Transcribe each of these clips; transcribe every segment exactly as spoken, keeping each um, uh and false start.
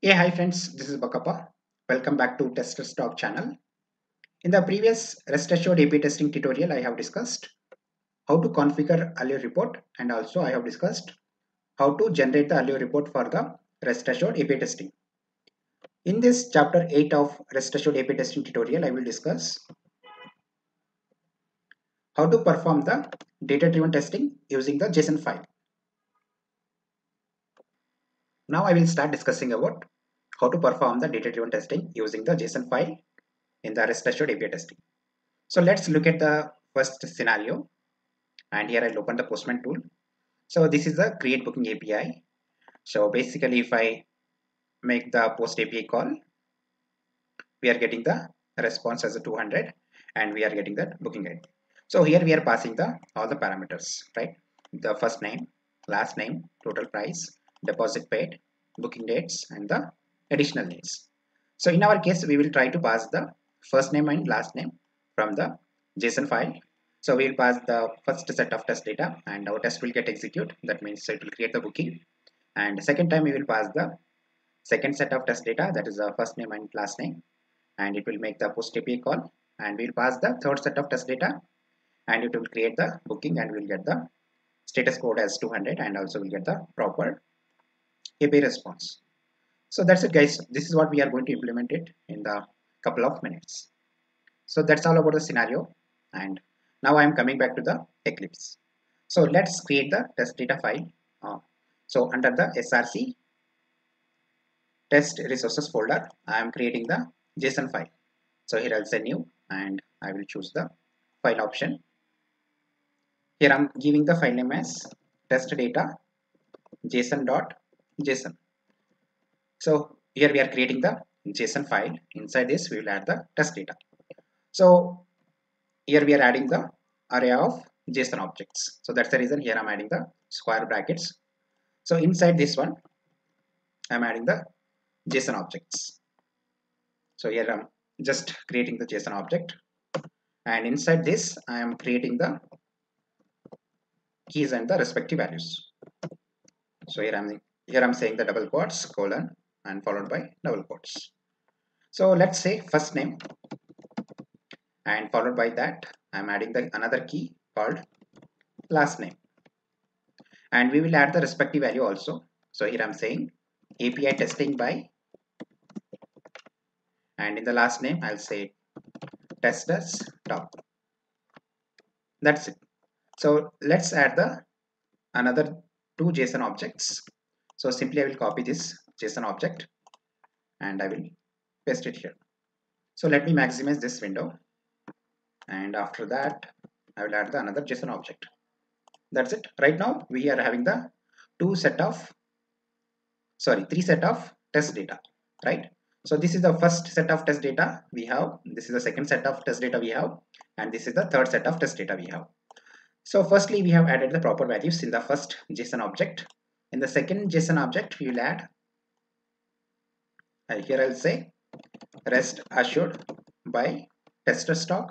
Hey, hi friends, this is Bakkappa. Welcome back to Testers Talk channel. In the previous Rest Assured A P I testing tutorial, I have discussed how to configure Allure report, and also I have discussed how to generate the Allure report for the Rest Assured A P I testing. In this chapter eight of Rest Assured A P I testing tutorial, I will discuss how to perform the data-driven testing using the JSON file. Now I will start discussing about how to perform the data-driven testing using the JSON file in the Rest Assured A P I testing. So let's look at the first scenario, and here I'll open the Postman tool. So this is the create booking A P I. So basically, if I make the post A P I call, we are getting the response as a two hundred, and we are getting that booking I D. So here we are passing the all the parameters, right? The first name, last name, total price, deposit paid, booking dates, and the additional names. So in our case, we will try to pass the first name and last name from the JSON file. So we will pass the first set of test data, and our test will get executed. That means it will create the booking. And second time we will pass the second set of test data, that is the first name and last name, and it will make the post A P I call. And we will pass the third set of test data, and it will create the booking, and we will get the status code as two hundred, and also we'll get the proper A P I response. So that's it, guys. This is what we are going to implement it in the couple of minutes. So that's all about the scenario, and now I am coming back to the Eclipse. So let's create the test data file. Uh, so under the S R C test resources folder, I am creating the JSON file. So here I'll say new, and I will choose the file option. Here I'm giving the file name as test data JSON dot JSON. So here we are creating the JSON file. Inside this we will add the test data. So here we are adding the array of JSON objects. So that's the reason here I'm adding the square brackets. So inside this one I'm adding the JSON objects. So here I'm just creating the JSON object, and inside this I am creating the keys and the respective values. So here I'm Here I'm saying the double quotes, colon, and followed by double quotes. So let's say first name, and followed by that I'm adding the another key called last name, and we will add the respective value also. So here I'm saying A P I testing by, and in the last name I'll say testers talk. That's it. So let's add the another two JSON objects. So simply I will copy this JSON object and I will paste it here. So let me maximize this window, and after that I will add the another JSON object. That's it. Right now we are having the two set of, sorry, three set of test data, right? So this is the first set of test data we have, this is the second set of test data we have, and this is the third set of test data we have. So firstly we have added the proper values in the first JSON object. In the second JSON object, we will add, uh, here I'll say rest assured by testers talk,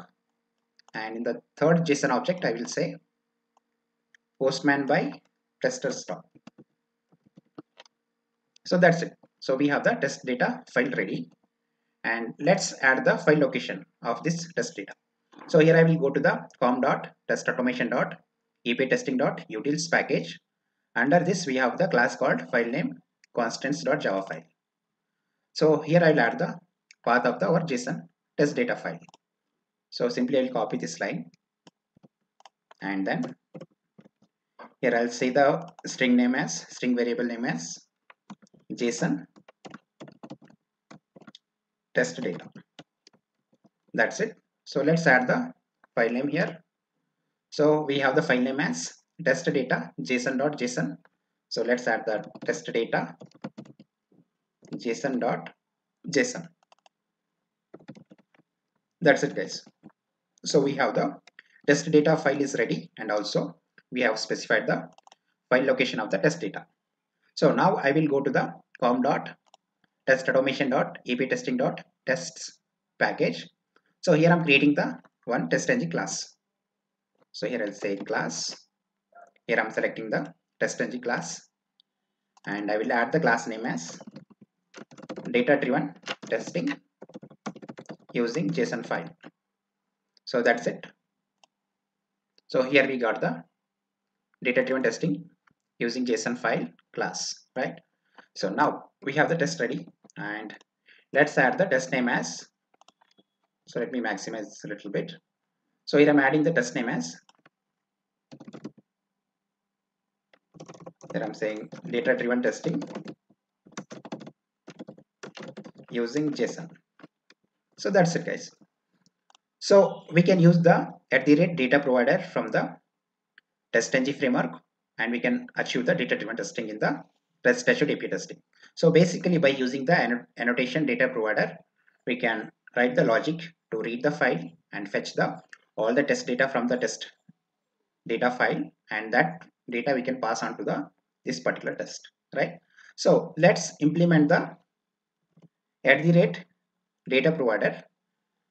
and in the third JSON object, I will say postman by testers talk. So that's it. So we have the test data file ready, and let's add the file location of this test data. So here I will go to the com dot test automation dot A P I testing dot utils package. Under this we have the class called file name constants.java file. So here I will add the path of the our JSON test data file. So simply I will copy this line, and then here I will say the string name as, string variable name as JSON test data. That's it. So let's add the file name here. So we have the file name as test data json.json. So let's add the test data json.json. That's it, guys. So we have the test data file is ready, and also we have specified the file location of the test data. So now I will go to the com dot test automation dot A P I testing dot tests package. So here I'm creating the one TestNG class. So here I'll say class. Here I'm selecting the TestNG class, and I will add the class name as data-driven testing using JSON file. So that's it. So here we got the data-driven testing using JSON file class, right? So now we have the test ready, and let's add the test name as. So let me maximize this a little bit. So here I'm adding the test name as. Here I'm saying data-driven testing using JSON. So that's it, guys. So we can use the at the rate data provider from the TestNG framework, and we can achieve the data-driven testing in the REST Assured A P I testing. So basically, by using the annotation data provider, we can write the logic to read the file and fetch the all the test data from the test data file, and that data we can pass on to the this particular test, right? So let's implement the at the rate data provider,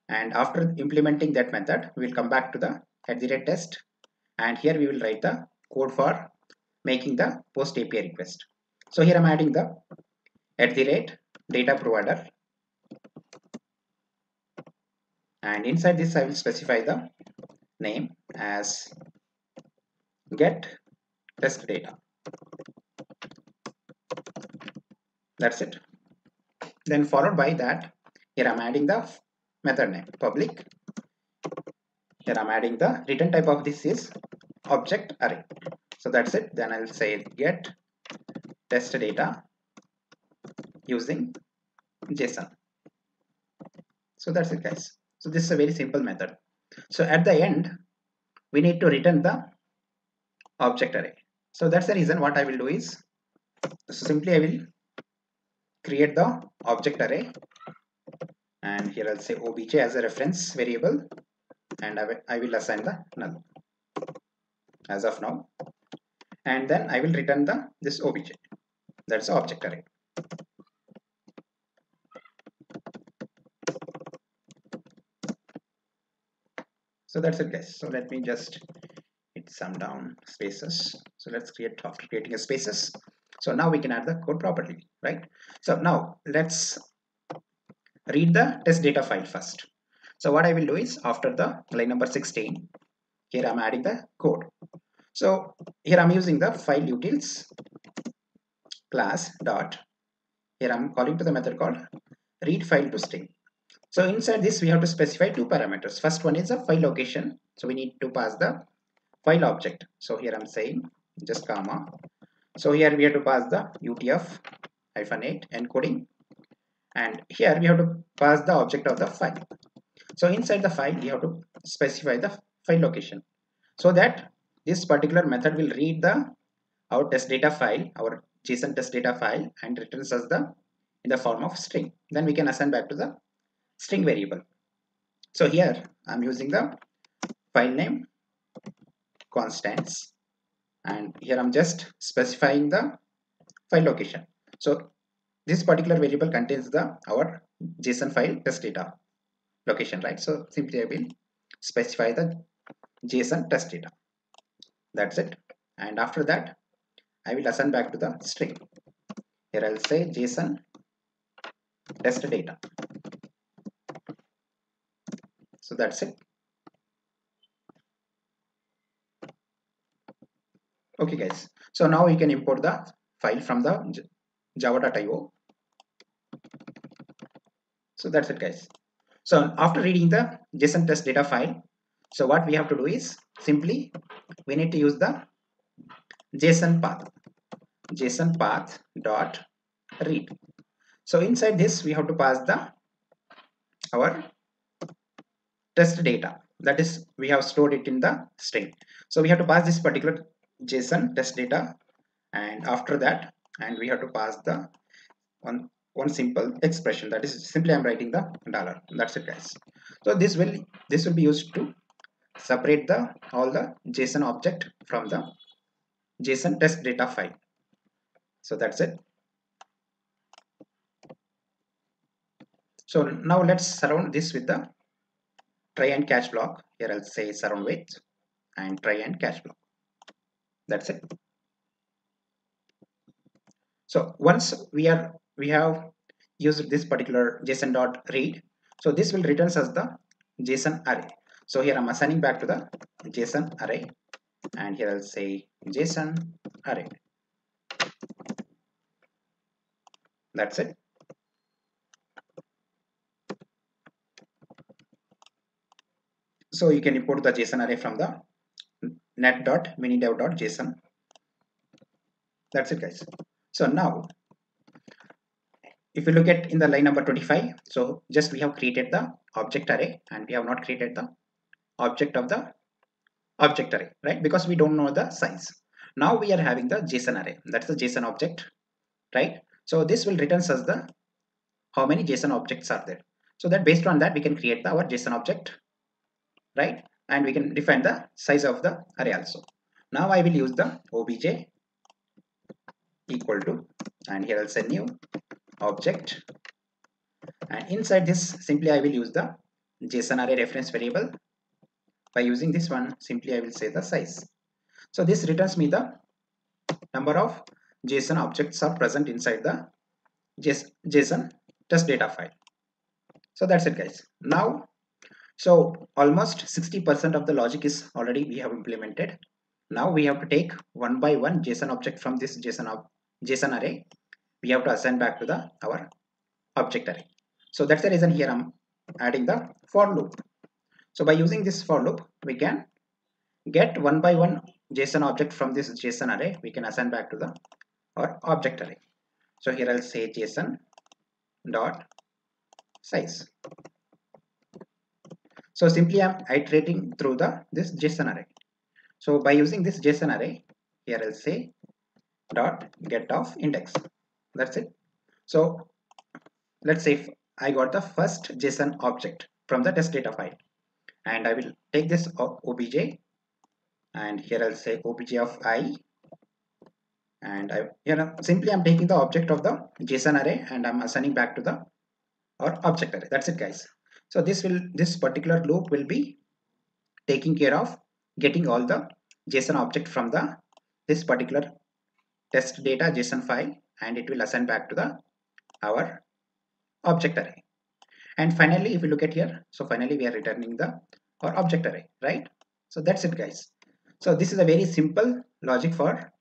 and after implementing that method, we will come back to the at the rate test, and here we will write the code for making the post A P I request. So here I'm adding the at the rate data provider, and inside this I will specify the name as get test data. That's it. Then followed by that, here I'm adding the method name public. Here I'm adding the return type of this is object array. So that's it. Then I'll say get test data using JSON. So that's it, guys. So this is a very simple method. So at the end, we need to return the object array. So that's the reason what I will do is, so simply I will create the object array, and here I'll say obj as a reference variable, and I will assign the null as of now, and then I will return the this obj, that's the object array. So that's it, guys. So let me just hit some down spaces. So let's create after creating a spaces. So now we can add the code properly, right? So now let's read the test data file first. So what I will do is after the line number sixteen, here I'm adding the code. So here I'm using the FileUtils class dot. Here I'm calling to the method called read file to string. So inside this we have to specify two parameters. First one is the file location. So we need to pass the file object. So here I'm saying just comma. So here we have to pass the U T F eight encoding, and here we have to pass the object of the file. So inside the file we have to specify the file location, so that this particular method will read the our test data file, our JSON test data file, and returns us the in the form of string. Then we can assign back to the string variable. So here I'm using the file name constants, and here I'm just specifying the file location. So this particular variable contains the our JSON file test data location, right? So simply I will specify the JSON test data. That's it. And after that, I will assign back to the string. Here I'll say JSON test data. So that's it. Okay, guys. So now we can import the file from the java dot i o. So that's it, guys. So after reading the JSON test data file, so what we have to do is simply we need to use the JSON path, JSON path dot read. So inside this we have to pass the our test data, that is we have stored it in the string. So we have to pass this particular JSON test data, and after that, and we have to pass the one one simple expression, that is simply I'm writing the dollar. That's it, guys. So this will this will be used to separate the all the JSON object from the JSON test data file. So that's it. So now let's surround this with the try and catch block. Here I'll say surround with and try and catch block. That's it. So once we are we have use this particular JSON.read. So this will return us the JSON array. So here I'm assigning back to the JSON array, and here I'll say JSON array. That's it. So you can import the JSON array from the net.minidev.json. That's it, guys. So now, if you look at in the line number twenty-five, so just we have created the object array and we have not created the object of the object array, right? Because we don't know the size. Now we are having the JSON array. That's the JSON object, right? So this will return us the how many JSON objects are there. So that based on that we can create the, our JSON object, right? And we can define the size of the array also. Now I will use the obj equal to, and here I'll say new object, and inside this simply I will use the JSON array reference variable. By using this one, simply I will say the size. So this returns me the number of JSON objects are present inside the JSON test data file. So that's it, guys. Now, so almost sixty percent of the logic is already we have implemented. Now we have to take one by one JSON object from this JSON JSON array. We have to assign back to the our object array. So that's the reason here I'm adding the for loop. So by using this for loop, we can get one by one JSON object from this JSON array. We can assign back to the our object array. So here I'll say JSON dot size. So simply I'm iterating through the this JSON array. So by using this JSON array, here I'll say dot get of index. That's it. So let's say if I got the first JSON object from the test data file, and I will take this obj, and here I'll say obj of I, and I you know simply I'm taking the object of the JSON array and I'm assigning back to the our object array. That's it, guys. So this will this particular loop will be taking care of getting all the JSON object from the this particular test data JSON file, and it will assign back to the our object array. And finally, if you look at here, so finally we are returning the our object array, right? So that's it, guys. So this is a very simple logic for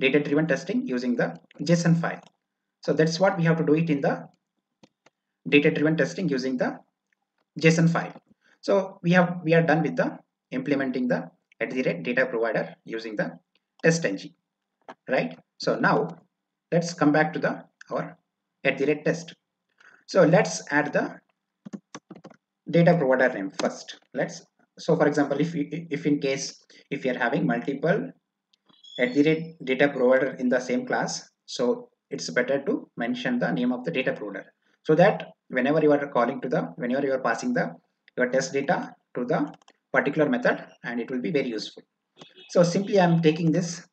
data driven testing using the JSON file. So that's what we have to do it in the data driven testing using the JSON file. So we have we are done with the implementing the at the rate data provider using the TestNG, right? So now let's come back to the our at the rate test. So let's add the data provider name first. Let's so for example, if we, if in case if you are having multiple at the rate data provider in the same class, so it's better to mention the name of the data provider, so that whenever you are calling to the whenever you are passing the your test data to the particular method, and it will be very useful. So simply I'm taking this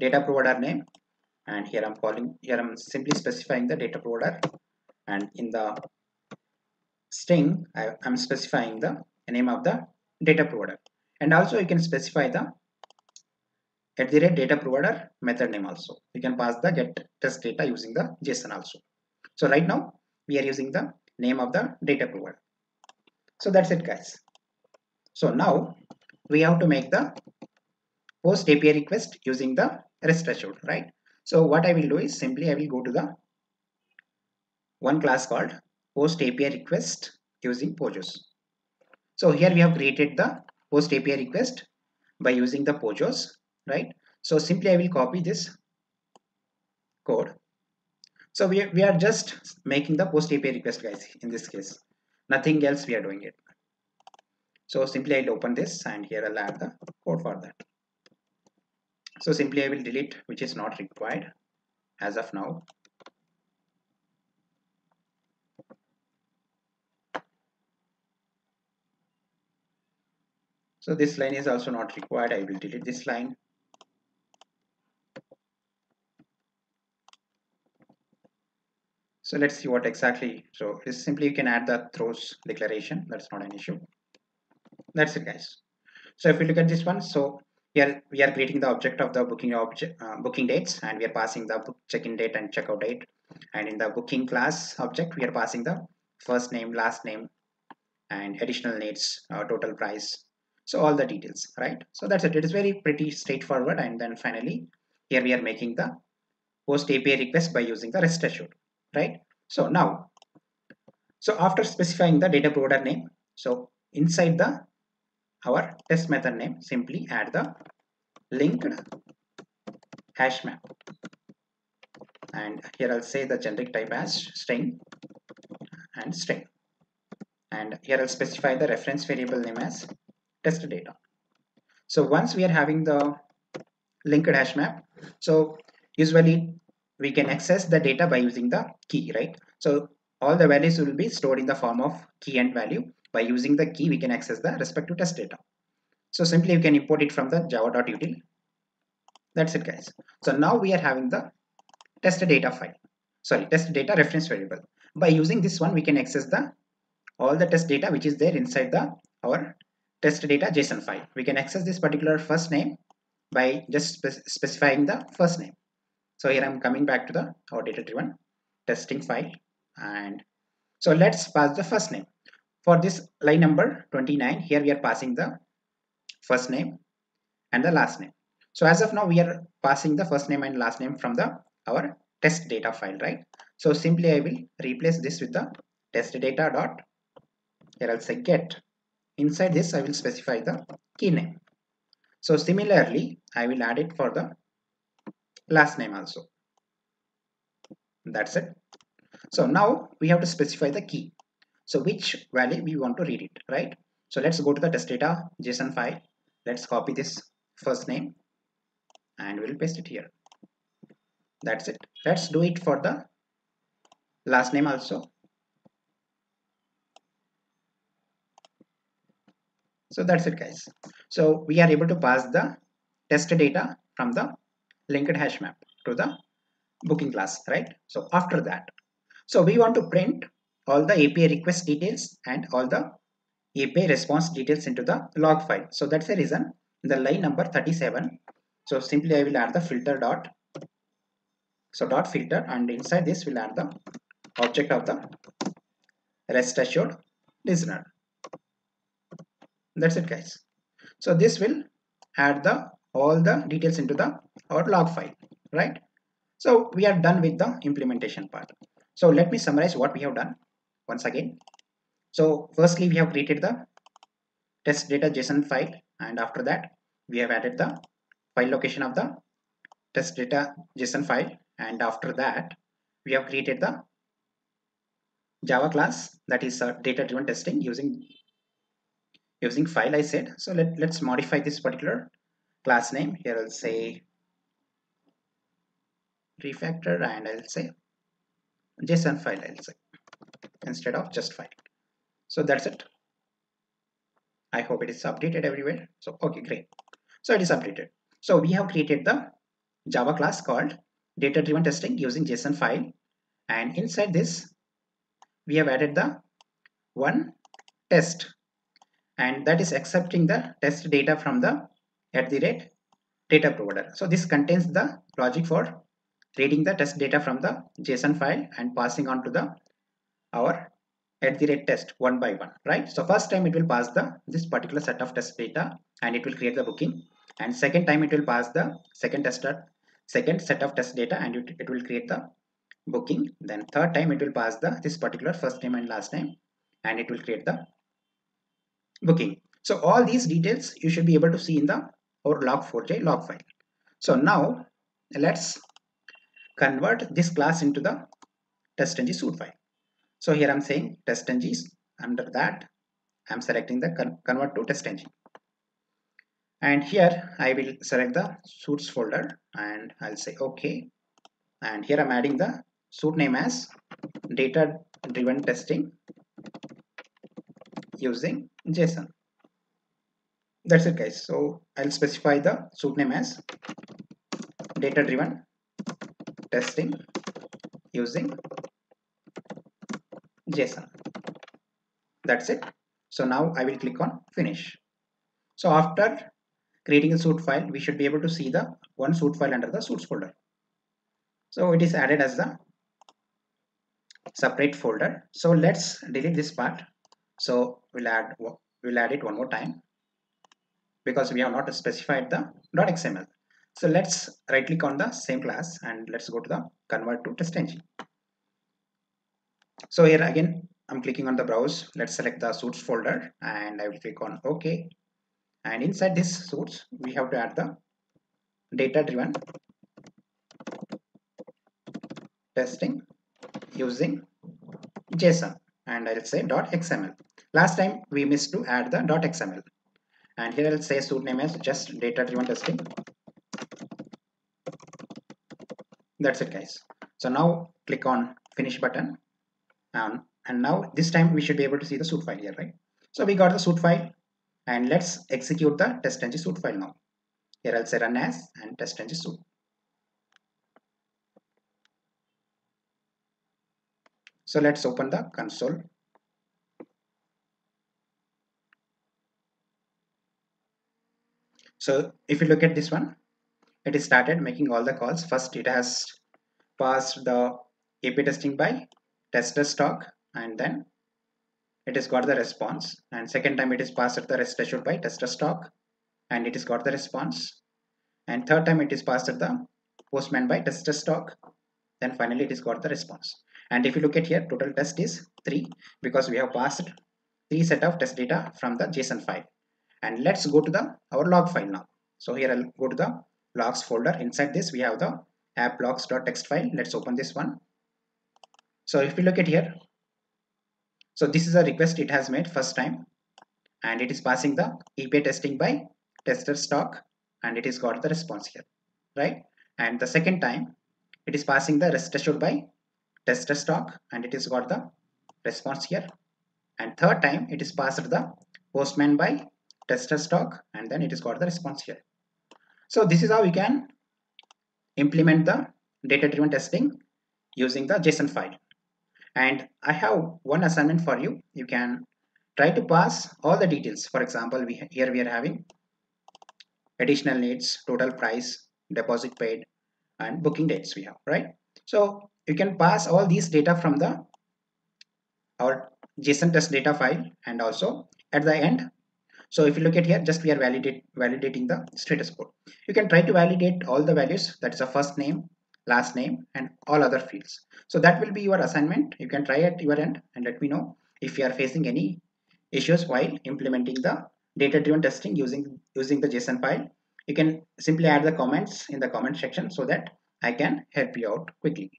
data provider name, and here I'm calling here I'm simply specifying the data provider, and in the string I, I'm specifying the name of the data provider, and also you can specify the at the rate data provider method name also. You can pass the get test data using the JSON also. So right now we are using the name of the data provider. So that's it, guys. So now we have to make the post A P I request using the REST assured, right? So what I will do is simply I will go to the one class called post A P I request using Pojos. So here we have created the post A P I request by using the Pojos, right? So simply I will copy this code. So we, we are just making the post A P I request, guys, in this case. Nothing else we are doing it. So simply I'll open this, and here I'll add the code for that. So simply I will delete which is not required as of now. So this line is also not required. I will delete this line. So let's see what exactly. So is simply you can add the throws declaration. That's not an issue. That's it, guys. So if you look at this one, so here we are creating the object of the booking object, uh, booking dates, and we are passing the check-in date and check-out date And in the booking class object, we are passing the first name, last name, and additional needs, uh, total price. So all the details, right? So that's it. It is very pretty straightforward. And then finally, here we are making the post A P I request by using the REST Assured, right? So now, so after specifying the data provider name, so inside the our test method name, simply add the LinkedHashMap. And here I'll say the generic type as string and string. And here I'll specify the reference variable name as test data. So once we are having the LinkedHashMap, so usually we can access the data by using the key, right? So all the values will be stored in the form of key and value. By using the key, we can access the respective test data. So simply you can import it from the java.util. That's it, guys. So now we are having the test data file, sorry, test data reference variable. By using this one, we can access the all the test data which is there inside the our test data JSON file. We can access this particular first name by just spe specifying the first name. So here I'm coming back to the our data driven testing file, and so let's pass the first name. For this line number twenty-nine, here we are passing the first name and the last name. So as of now, we are passing the first name and last name from the our test data file, right? So simply I will replace this with the test data dot, here I'll say get. Inside this, I will specify the key name. So similarly, I will add it for the last name also. That's it. So now we have to specify the key. So which value we want to read it, right? So let's go to the test data JSON file. Let's copy this first name and we'll paste it here. That's it. Let's do it for the last name also. So that's it, guys. So we are able to pass the test data from the LinkedHashMap to the booking class, right? So after that, so we want to print all the A P I request details and all the A P I response details into the log file. So that's the reason in the line number thirty-seven. So simply I will add the filter dot. So dot filter, and inside this we'll add the object of the REST Assured listener. That's it, guys. So this will add the all the details into the our log file, right? So we are done with the implementation part. So let me summarize what we have done once again. So firstly, we have created the test data JSON file, and after that we have added the file location of the test data JSON file. And after that, we have created the Java class, that is uh, data driven testing using using file I said. So let, let's modify this particular class name. Here I'll say refactor, and I'll say JSON file I'll say instead of just file. So that's it. I hope it is updated everywhere. So okay, great. So it is updated. So we have created the Java class called data driven testing using JSON file, and inside this we have added the one test, and that is accepting the test data from the at the rate data provider. So this contains the logic for reading the test data from the JSON file and passing on to the our at the rate test one by one, right? So first time it will pass the this particular set of test data and it will create the booking, and second time it will pass the second tester second set of test data and it, it will create the booking. Then third time it will pass the this particular first name and last name and it will create the booking. So all these details you should be able to see in the or log four j log file. So now let's convert this class into the TestNG suite file. So here I'm saying TestNG, under that I'm selecting the con convert to TestNG, and here I will select the suits folder and I'll say okay, and here I'm adding the suite name as data driven testing using JSON. That's it, guys. So I'll specify the suite name as data driven testing using JSON. That's it. So now I will click on finish. So after creating a suite file, we should be able to see the one suite file under the suits folder. So it is added as the separate folder. So let's delete this part. So we'll add we'll add it one more time because we have not specified the .xml. So let's right click on the same class and let's go to the convert to TestNG. So here again I'm clicking on the browse. Let's select the suits folder and I will click on OK. And inside this suits we have to add the data driven testing using JSON, and I'll say .xml. Last time we missed to add the .xml, and here I'll say suit name as just data driven testing. That's it guys. So now click on finish button, um, and now this time we should be able to see the suit file here, right? So we got the suit file, and let's execute the TestNG suit file now. Here I'll say run as and TestNG suit. So let's open the console. So if you look at this one, it is started making all the calls. First it has passed the A P I testing by Testers Talk, and then it has got the response, and second time it is passed the Rest Assured by Testers Talk, and it has got the response, and third time it is passed the Postman by Testers Talk, then finally it has got the response. And if you look at here, total test is three because we have passed three set of test data from the JSON file. And let's go to the our log file now. So here I'll go to the logs folder. Inside this we have the app logs.txt file. Let's open this one. So if you look at here, so this is a request it has made first time, and it is passing the A P I testing by Testers Talk, and it is got the response here, right? And the second time it is passing the Rest Assured by Testers Talk, and it is got the response here, and third time it is passed the Postman by Testers Talk, and then it is got the response here. So this is how we can implement the data-driven testing using the JSON file. And I have one assignment for you. You can try to pass all the details. For example, we here we are having additional needs, total price, deposit paid, and booking dates we have, right? So you can pass all these data from the our JSON test data file, and also at the end. So if you look at here, just we are validate, validating the status code. You can try to validate all the values, that is the first name, last name, and all other fields. So that will be your assignment. You can try at your end and let me know if you are facing any issues while implementing the data-driven testing using, using the JSON file. You can simply add the comments in the comment section so that I can help you out quickly.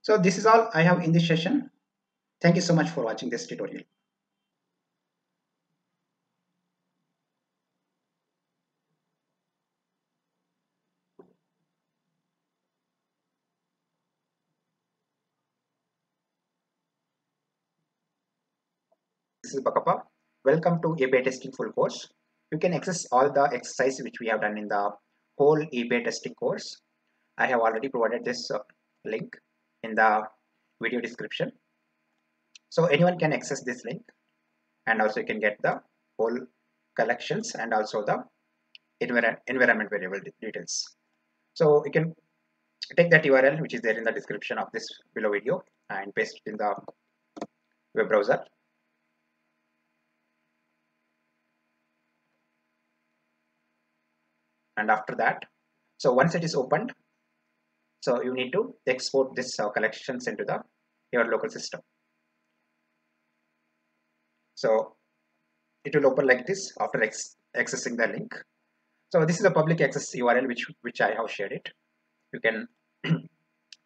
So this is all I have in this session. Thank you so much for watching this tutorial. This is Bakkappa. Welcome to A P I testing full course. You can access all the exercises which we have done in the whole A P I testing course. I have already provided this uh, link in the video description. So anyone can access this link, and also you can get the whole collections and also the envir environment variable de details. So you can take that U R L which is there in the description of this below video and paste it in the web browser. And after that, so once it is opened, so you need to export this uh, collections into the your local system. So it will open like this after ex accessing the link. So this is a public access U R L which which I have shared it. You can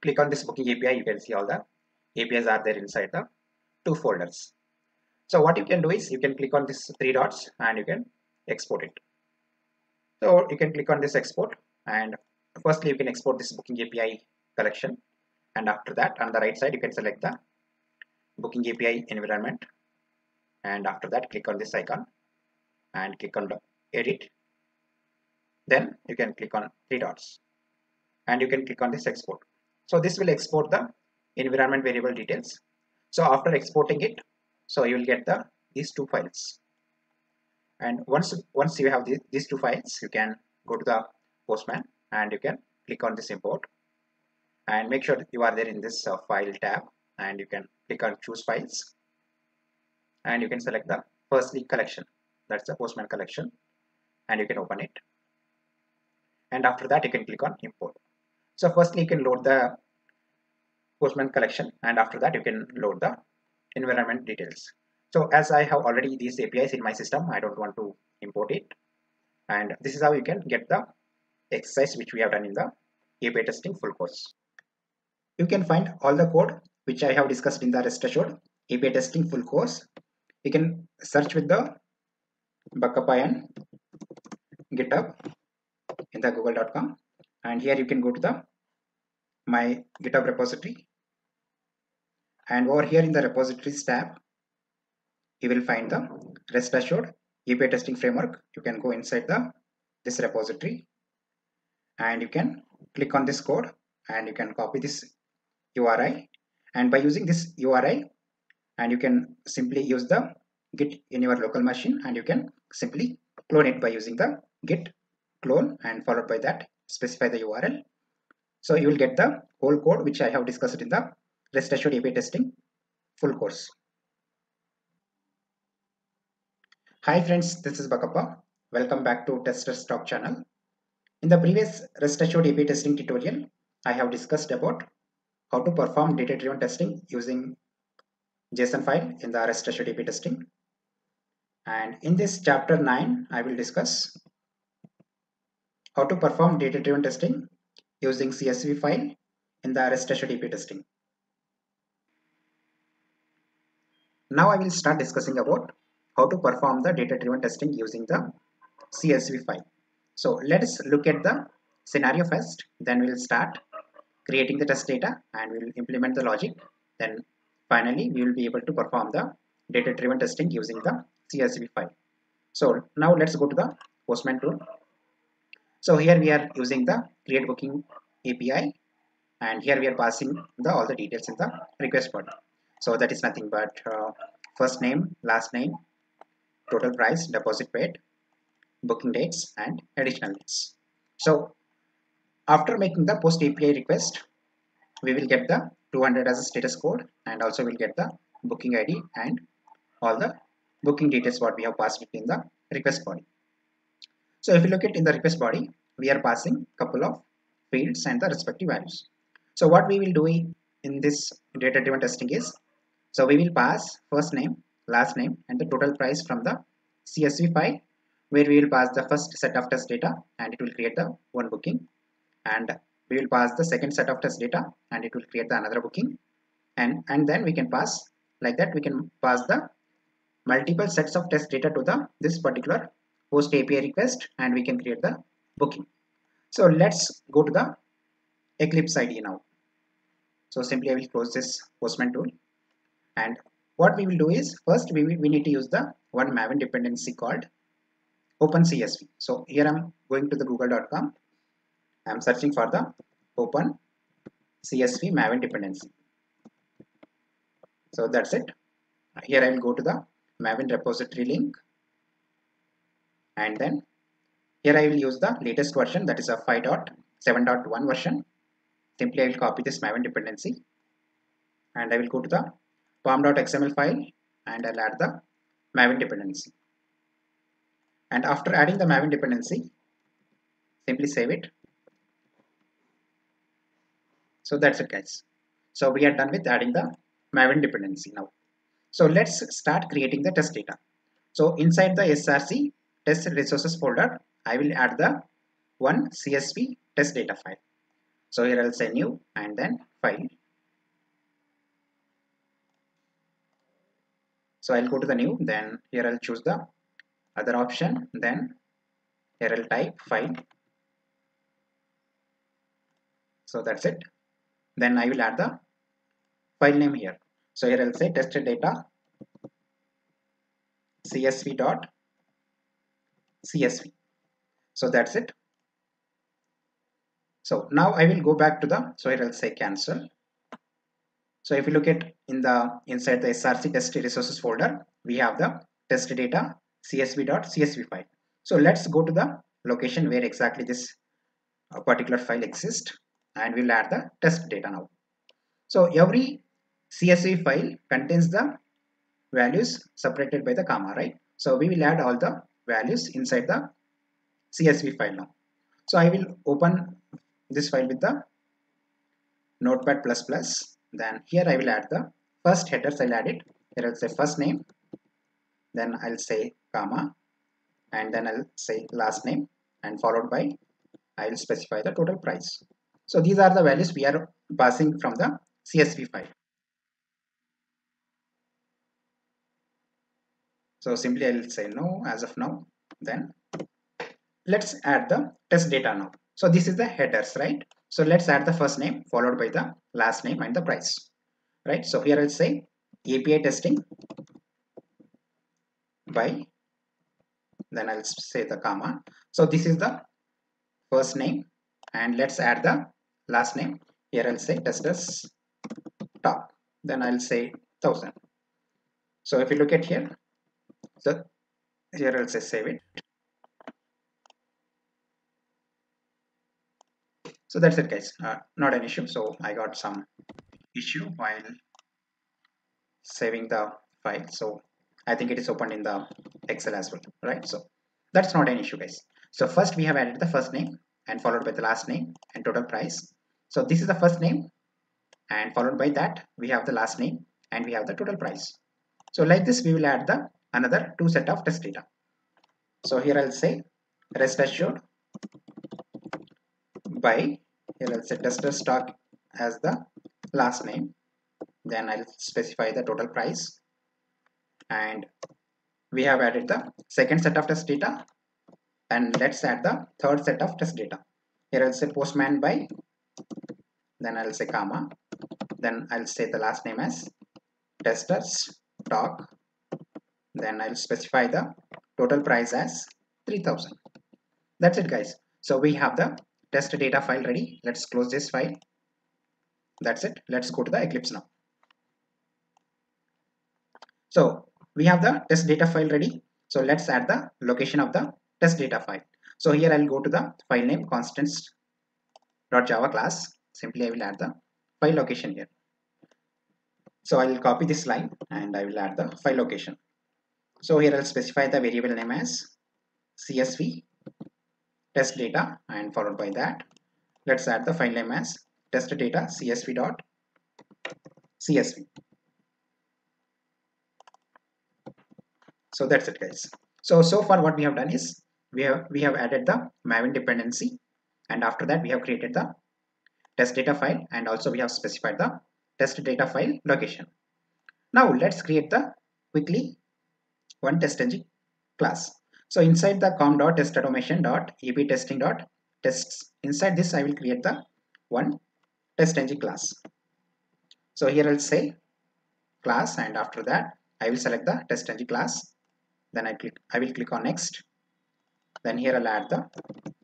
click on this Booking A P I. You can see all the A P Is are there inside the two folders. So what you can do is you can click on this three dots and you can export it. So you can click on this export, and firstly you can export this Booking A P I collection, and after that on the right side you can select the Booking A P I environment, and after that click on this icon and click on the edit. Then you can click on three dots and you can click on this export. So this will export the environment variable details. So after exporting it, so you will get the these two files, and once once you have the, these two files, you can go to the Postman and you can click on this import and make sure you are there in this uh, file tab and you can click on choose files, and you can select the firstly collection, that's the Postman collection, and you can open it. And after that you can click on import. So firstly you can load the Postman collection, and after that you can load the environment details. So as I have already these A P Is in my system, I don't want to import it. And this is how you can get the exercise which we have done in the A P I testing full course. You can find all the code which I have discussed in the Rest Assured A P I testing full course. You can search with the Bakkappa and GitHub in the google dot com, and here you can go to the my GitHub repository, and over here in the repositories tab you will find the Rest Assured A P I testing framework. You can go inside the this repository and you can click on this code and you can copy this U R I, and by using this U R I and you can simply use the Git in your local machine, and you can simply clone it by using the Git clone and followed by that specify the U R L. So you will get the whole code which I have discussed in the Rest Assured A P I testing full course. Hi friends, this is Bakkappa. Welcome back to Testers Talk channel. In the previous Rest Assured A P I testing tutorial, I have discussed about how to perform data-driven testing using JSON file in the Rest Assured A P I testing. And in this chapter nine, I will discuss how to perform data-driven testing using C S V file in the Rest Assured A P I testing. Now I will start discussing about how to perform the data-driven testing using the C S V file. So let us look at the scenario first, then we will start creating the test data and we will implement the logic. Then finally we will be able to perform the data-driven testing using the C S V file. So now let's go to the Postman tool. So here we are using the create booking A P I, and here we are passing the all the details in the request body. So that is nothing but uh, first name, last name, total price, deposit paid, booking dates and additional dates. So after making the post A P I request, we will get the two hundred as a status code, and also we'll get the booking I D and all the booking details what we have passed within the request body. So if you look at in the request body, we are passing couple of fields and the respective values. So what we will do in this data-driven testing is, so we will pass first name, last name and the total price from the C S V file, where we will pass the first set of test data and it will create the one booking, and we will pass the second set of test data and it will create the another booking, and and then we can pass like that. We can pass the multiple sets of test data to the this particular post A P I request and we can create the booking. So let's go to the Eclipse I D now. So simply I will close this Postman tool, and what we will do is first we, will, we need to use the one Maven dependency called OpenCSV. So here I am going to the google dot com. I am searching for the OpenCSV Maven dependency. So that's it. Here I will go to the Maven repository link, and then here I will use the latest version, that is a five point seven point one version. Simply I will copy this Maven dependency and I will go to the pom.xml file and I will add the Maven dependency. And after adding the Maven dependency, simply save it. So that's it guys. So we are done with adding the Maven dependency now. So let's start creating the test data. So inside the S R C test resources folder, I will add the one C S V test data file. So here I will say new and then file. So I will go to the new, then here I will choose the other option, then here I will type file. So that's it. Then I will add the file name here. So here I will say test data csv.csv. So that's it. So now I will go back to the, so here I will say cancel. So if you look at in the inside the S R C test resources folder, we have the test data csv.csv file. So let's go to the location where exactly this particular file exists, and we will add the test data now. So every C S V file contains the values separated by the comma, right? So we will add all the values inside the C S V file now. So I will open this file with the Notepad plus plus. Then here I will add the first headers. I'll add it. Here I'll say first name. Then I'll say comma. And then I'll say last name. And followed by I will specify the total price. So these are the values we are passing from the C S V file. So simply I will say no as of now. Then let's add the test data now. So this is the headers, right? So let's add the first name followed by the last name and the price, right? So here I'll say A P I testing by, then I'll say the comma. So this is the first name and let's add the last name. Here I'll say Testers Talk. Then I'll say thousand. So if you look at here, so here I'll say save it. So that's it guys, uh, not an issue. So I got some issue while saving the file. So I think it is opened in the Excel as well, right? So that's not an issue guys. So first we have added the first name and followed by the last name and total price. So this is the first name and followed by that we have the last name and we have the total price. So like this we will add the another two set of test data. So here I'll say Rest Assured by, here I'll say Testers Talk as the last name, then I'll specify the total price, and we have added the second set of test data, and let's add the third set of test data. Here I'll say Postman by, then I'll say comma, then I'll say the last name as Testers Talk, then I'll specify the total price as three thousand. That's it guys. So we have the test data file ready. Let's close this file. That's it. Let's go to the Eclipse now. So we have the test data file ready. So let's add the location of the test data file. So here I'll go to the file name constants.java class. Simply I will add the file location here. So I'll copy this line and I will add the file location. So here I'll specify the variable name as C S V test data and followed by that let's add the file name as test data csv dot csv. So that's it guys. So so far what we have done is we have we have added the Maven dependency, and after that we have created the test data file, and also we have specified the test data file location. Now let's create the quickly one TestNG class. So inside the com.testautomation.abtesting.tests, inside this I will create the one TestNG class. So here I'll say class, and after that I will select the TestNG class. Then I click. I will click on next. Then here I'll add the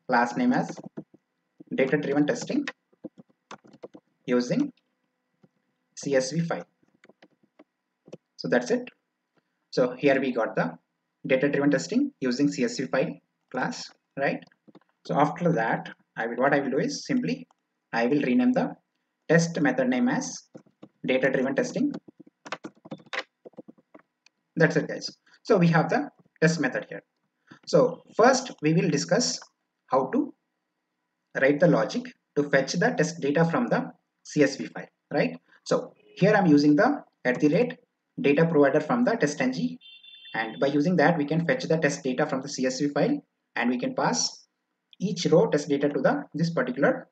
class name as data-driven testing using C S V file. So that's it. So here we got the data-driven testing using C S V file class, right? So after that, I will what I will do is simply I will rename the test method name as data-driven testing. That's it, guys. So we have the test method here. So first we will discuss how to write the logic to fetch the test data from the C S V file, right? So here I'm using the at the rate data provider from the TestNG. And by using that, we can fetch the test data from the C S V file, and we can pass each row test data to the this particular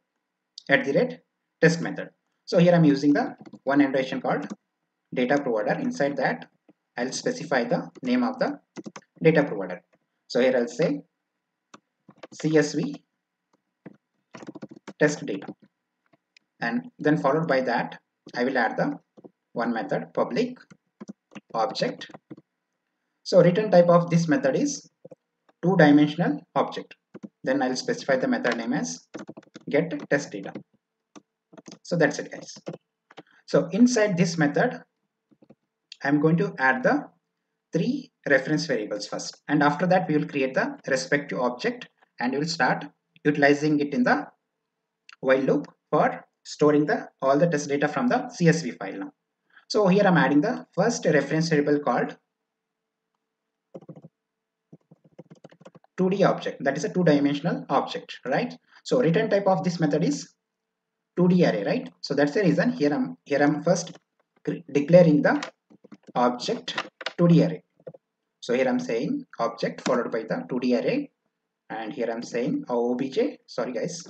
at the rate test method. So here I'm using the one iteration called data provider. Inside that, I'll specify the name of the data provider. So here I'll say C S V test data, and then followed by that, I will add the one method public object. So return type of this method is two-dimensional object. Then I'll specify the method name as get test data. So that's it guys. So inside this method, I'm going to add the three reference variables first. And after that, we will create the respective object and we will start utilizing it in the while loop for storing the all the test data from the C S V file now. So here I'm adding the first reference variable called two D object, that is a two-dimensional object, right? So return type of this method is two D array, right? So that's the reason here I'm here I'm first declaring the object two D array. So here I'm saying object followed by the two D array, and here I'm saying obj, sorry guys,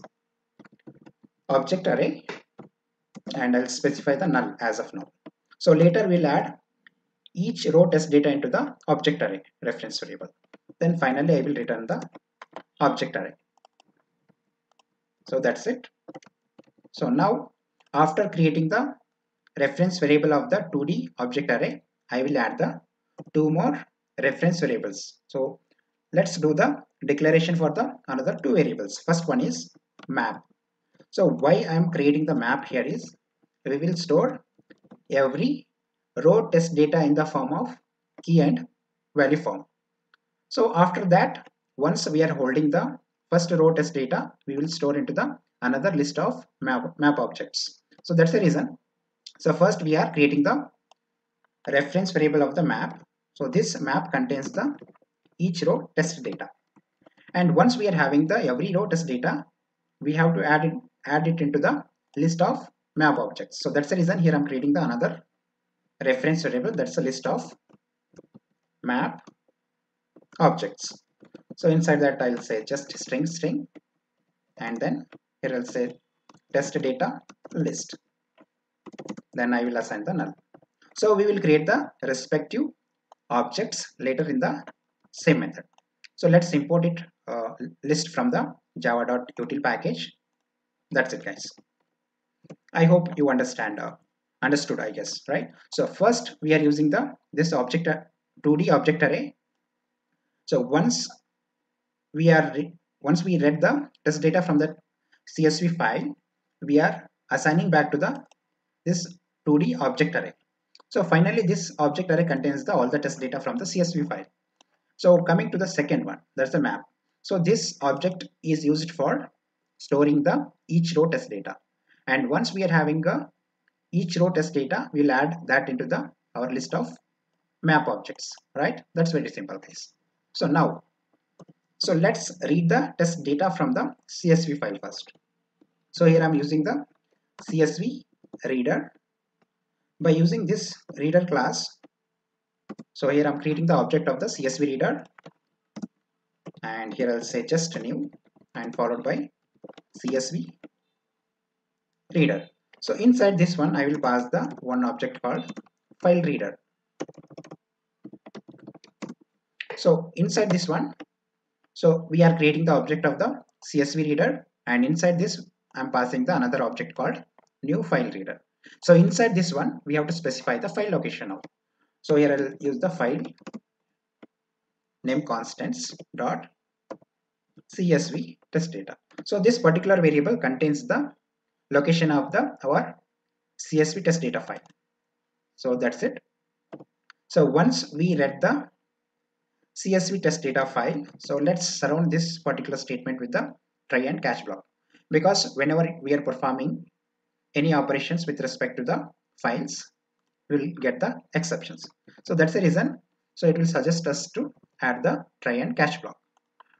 object array, and I'll specify the null as of now. So later we'll add each row test data into the object array reference variable. Then finally I will return the object array. So that's it. So now after creating the reference variable of the two D object array, I will add the two more reference variables. So let's do the declaration for the another two variables. First one is map. So why I am creating the map here is we will store every row test data in the form of key and value form. So after that, once we are holding the first row test data, we will store into the another list of map, map objects. So that's the reason. So first we are creating the reference variable of the map. So this map contains the each row test data. And once we are having the every row test data, we have to add it, add it into the list of map objects. So that's the reason here I'm creating the another reference variable, that's a list of map objects. So inside that I'll say just string string, and then here I'll say test data list. Then I will assign the null. So we will create the respective objects later in the same method. So let's import it uh, list from the java.util package. That's it guys. I hope you understand uh, understood I guess, right? So first we are using the this object two D object array. So once we are once we read the test data from the C S V file, we are assigning back to the this two D object array. So finally this object array contains the all the test data from the C S V file. So coming to the second one, that's the map. So this object is used for storing the each row test data, and once we are having a each row test data, we'll add that into the our list of map objects, right? That's very simple case. So now, so let's read the test data from the C S V file first. So here I'm using the C S V reader. By using this reader class, so here I'm creating the object of the C S V reader, and here I'll say just new and followed by C S V reader. So inside this one, I will pass the one object called file reader. So inside this one, so we are creating the object of the C S V reader, and inside this, I'm passing the another object called new file reader. So inside this one, we have to specify the file location now. So here I'll use the file name constants dot C S V test data. So this particular variable contains the location of the our C S V test data file. So that's it. So once we read the C S V test data file, so let's surround this particular statement with the try and catch block, because whenever we are performing any operations with respect to the files, will get the exceptions. So that's the reason. So it will suggest us to add the try and catch block,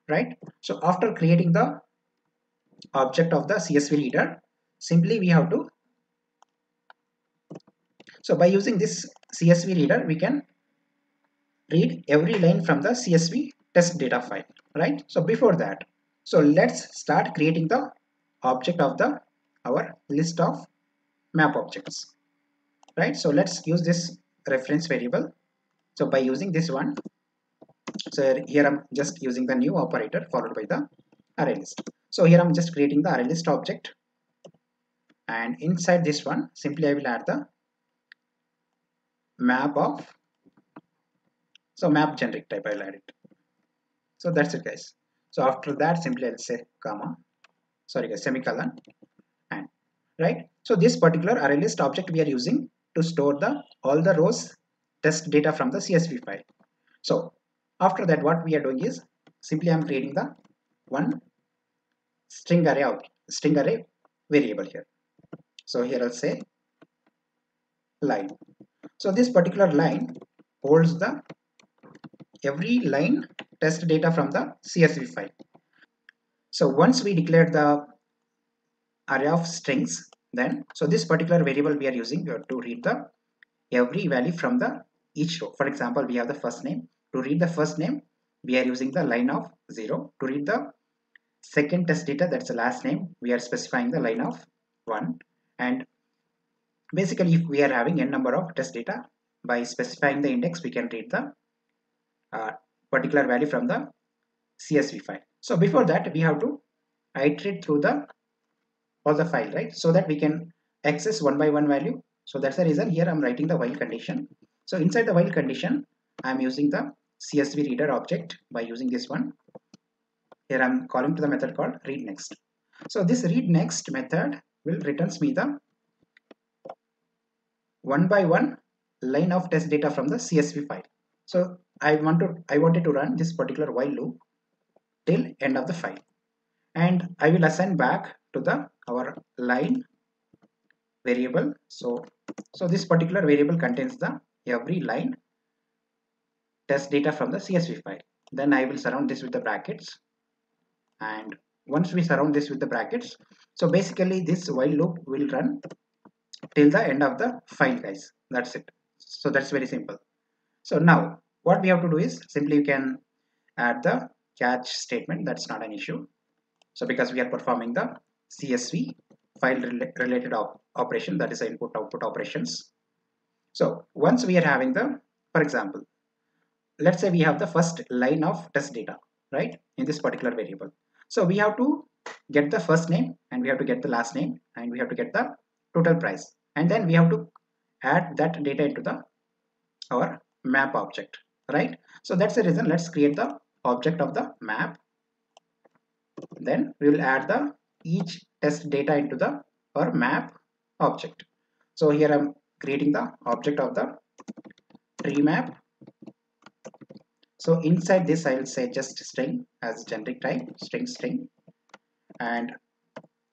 right? So after creating the object of the C S V reader, simply we have to, so by using this C S V reader, we can read every line from the C S V test data file, right? So before that, so let's start creating the object of the our list of map objects, right? So let's use this reference variable. So by using this one, so here I'm just using the new operator followed by the array list. So here I'm just creating the array list object, and inside this one, simply I will add the map of, so map generic type I'll add it. So that's it guys. So after that, simply I'll say comma, sorry guys, semicolon, and right. So this particular array list object we are using to store the all the rows test data from the C S V file. So after that, what we are doing is simply I'm creating the one string array of, string array variable here. So here I'll say line. So this particular line holds the every line test data from the C S V file. So once we declare the array of strings, then so this particular variable we are using we have to read the every value from the each row. For example, we have the first name. To read the first name, we are using the line of zero. To read the second test data, that's the last name, we are specifying the line of one. And basically, if we are having n number of test data, by specifying the index, we can read the uh, particular value from the C S V file. So before that, we have to iterate through the all the file, right? So that we can access one by one value. So that's the reason here I'm writing the while condition. So inside the while condition, I'm using the C S V reader object by using this one. Here I'm calling to the method called readNext. So this readNext method will returns me the one by one line of test data from the C S V file. So I want to I wanted to run this particular while loop till end of the file, and I will assign back to the our line variable. So so this particular variable contains the every line test data from the C S V file. Then I will surround this with the brackets, and once we surround this with the brackets, so basically this while loop will run till the end of the file, guys. That's it. So that's very simple. So now what we have to do is simply you can add the catch statement. That's not an issue. So because we are performing the C S V file rela related op operation, that is input output operations. So once we are having the, for example, let's say we have the first line of test data, right, in this particular variable. So we have to get the first name, and we have to get the last name, and we have to get the total price, and then we have to add that data into the our map object, right? So that's the reason. Let's create the object of the map. Then we will add the each test data into the our map object. So here I'm creating the object of the tree map. So inside this I will say just string as generic type, string string, and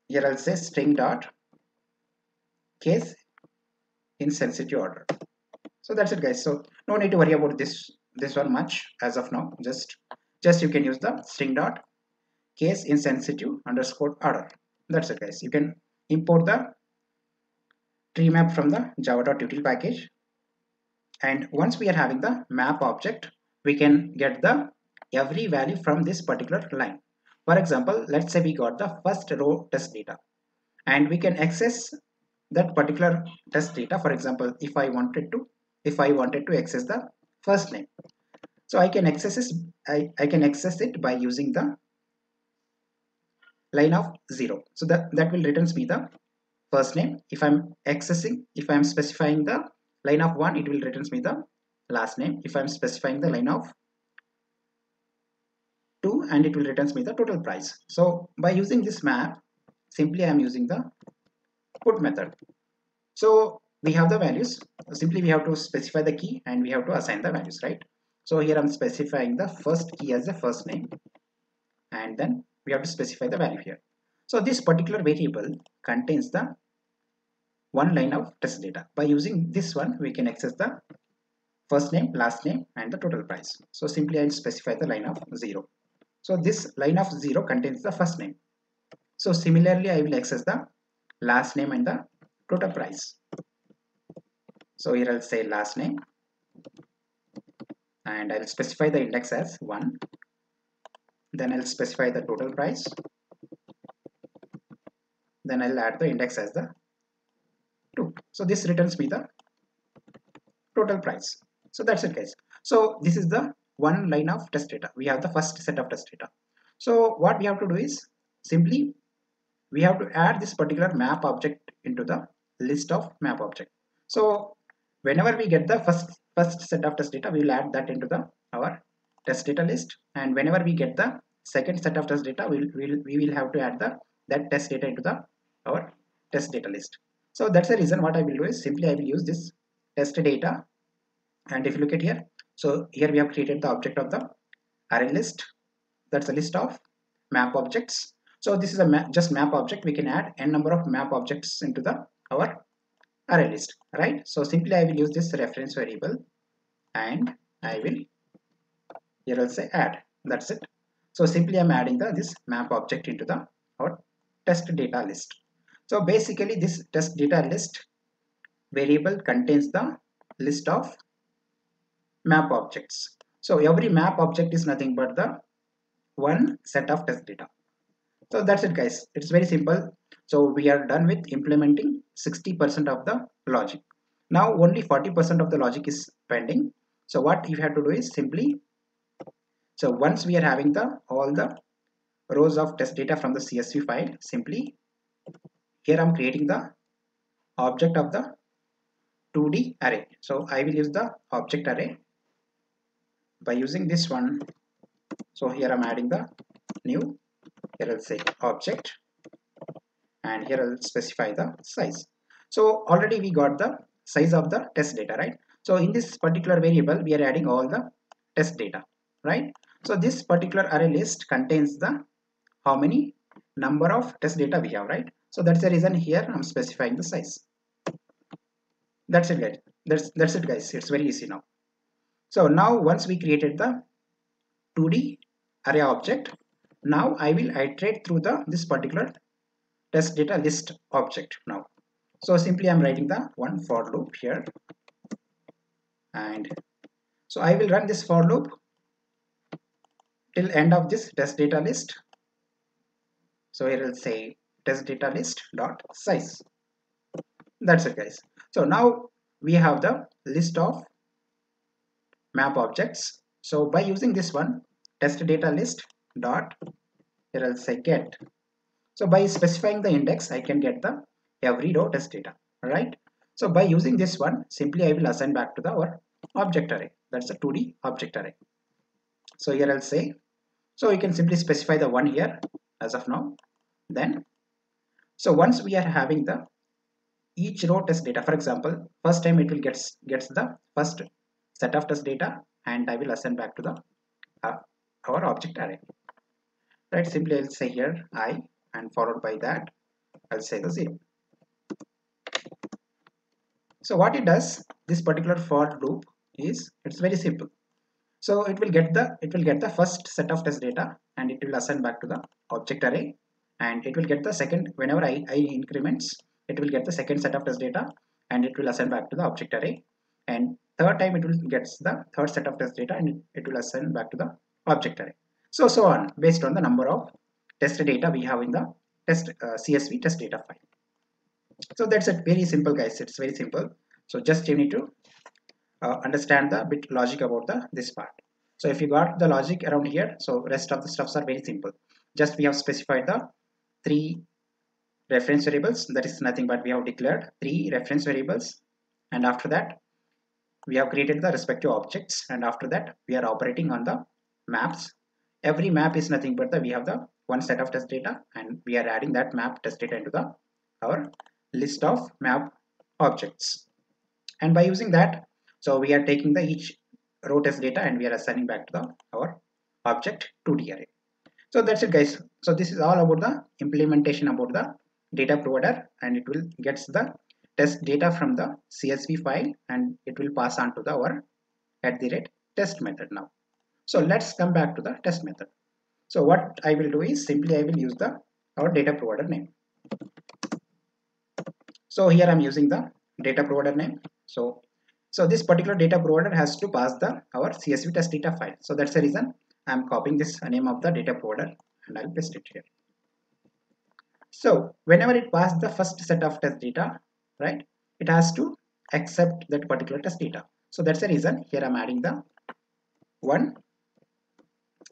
here I'll say string dot case in sensitive order. So that's it, guys. So no need to worry about this this one much as of now. Just just you can use the string dot case in sensitive underscore order. That's it, guys. You can import the tree map from the java.util package, and once we are having the map object, we can get the every value from this particular line. For example, let's say we got the first row test data, and we can access that particular test data. For example, if I wanted to, if I wanted to access the first name, so I can access this. I, I can access it by using the line of zero. So that, that will returns me the first name. If I'm accessing, if I'm specifying the line of one, it will returns me the last name. If I'm specifying the line of two, and it will returns me the total price. So by using this map, simply I'm using the put method. So we have the values. Simply we have to specify the key, and we have to assign the values, right? So here I'm specifying the first key as the first name, and then we have to specify the value here. So this particular variable contains the one line of test data. By using this one, we can access the first name, last name, and the total price. So simply I'll specify the line of zero. So this line of zero contains the first name. So similarly, I will access the last name and the total price. So here I'll say last name, and I'll specify the index as one. Then I'll specify the total price. Then I'll add the index as the two. So this returns me the total price. So that's it, guys. So this is the one line of test data. We have the first set of test data. So what we have to do is simply we have to add this particular map object into the list of map object. So whenever we get the first first set of test data, we will add that into the our test data list, and whenever we get the second set of test data, we will we'll, we will have to add the that test data into the our test data list. So that's the reason what I will do is simply I will use this test data, and if you look at here, so here we have created the object of the array list. That's a list of map objects. So this is a map, just map object. We can add n number of map objects into the our array list, right? So simply I will use this reference variable and I will here I'll say add. That's it. So simply I'm adding the this map object into the our test data list. So basically this test data list variable contains the list of map objects. So every map object is nothing but the one set of test data. So that's it guys, it's very simple. So we are done with implementing sixty percent of the logic. Now only forty percent of the logic is pending. So what you have to do is simply, so once we are having the all the rows of test data from the C S V file, simply here I'm creating the object of the two D array. So I will use the object array by using this one. So here I'm adding the new, here I'll say object and here I'll specify the size. So already we got the size of the test data, right? So in this particular variable we are adding all the test data, right? So this particular array list contains the how many number of test data we have, right? So that's the reason here I'm specifying the size. That's it guys, that's that's it guys, it's very easy now. So now once we created the two D array object, now I will iterate through the this particular test data list object now. So simply I'm writing the one for loop here, and so I will run this for loop till end of this test data list. So here I'll say test data list dot size. That's it guys. So now we have the list of map objects. So by using this one test data list dot here I'll say get. So by specifying the index I can get the every row test data, right? So by using this one simply I will assign back to the our object array, that's a two D object array. So here I'll say, so you can simply specify the one here as of now. Then so once we are having the each row test data, for example first time it will gets gets the first set of test data and I will assign back to the uh, our object array, right? Simply I'll say here I and followed by that I'll say the zero. So what it does, this particular for loop is it's very simple. So it will get the it will get the first set of test data and it will assign back to the object array, and it will get the second whenever I, I increments it will get the second set of test data and it will assign back to the object array, and third time it will get the third set of test data and it will assign back to the object array. So so on based on the number of test data we have in the test uh, C S V test data file. So that's it, very simple guys, it's very simple. So just you need to uh, understand the bit logic about the this part. So if you got the logic around here, so rest of the stuffs are very simple. Just we have specified the three reference variables, that is nothing but we have declared three reference variables, and after that we have created the respective objects, and after that we are operating on the maps. Every map is nothing but the we have the one set of test data and we are adding that map test data into the our list of map objects, and by using that so we are taking the each row test data and we are assigning back to the our object two D array. So that's it guys. So this is all about the implementation about the data provider, and it will gets the test data from the C S V file and it will pass on to the our at the rate test method now. So let's come back to the test method. So what I will do is simply I will use the our data provider name. So here I'm using the data provider name. So so this particular data provider has to pass the our C S V test data file. So that's the reason I'm copying this name of the data provider and I'll paste it here. So whenever it passes the first set of test data, right, it has to accept that particular test data. So that's the reason here I'm adding the one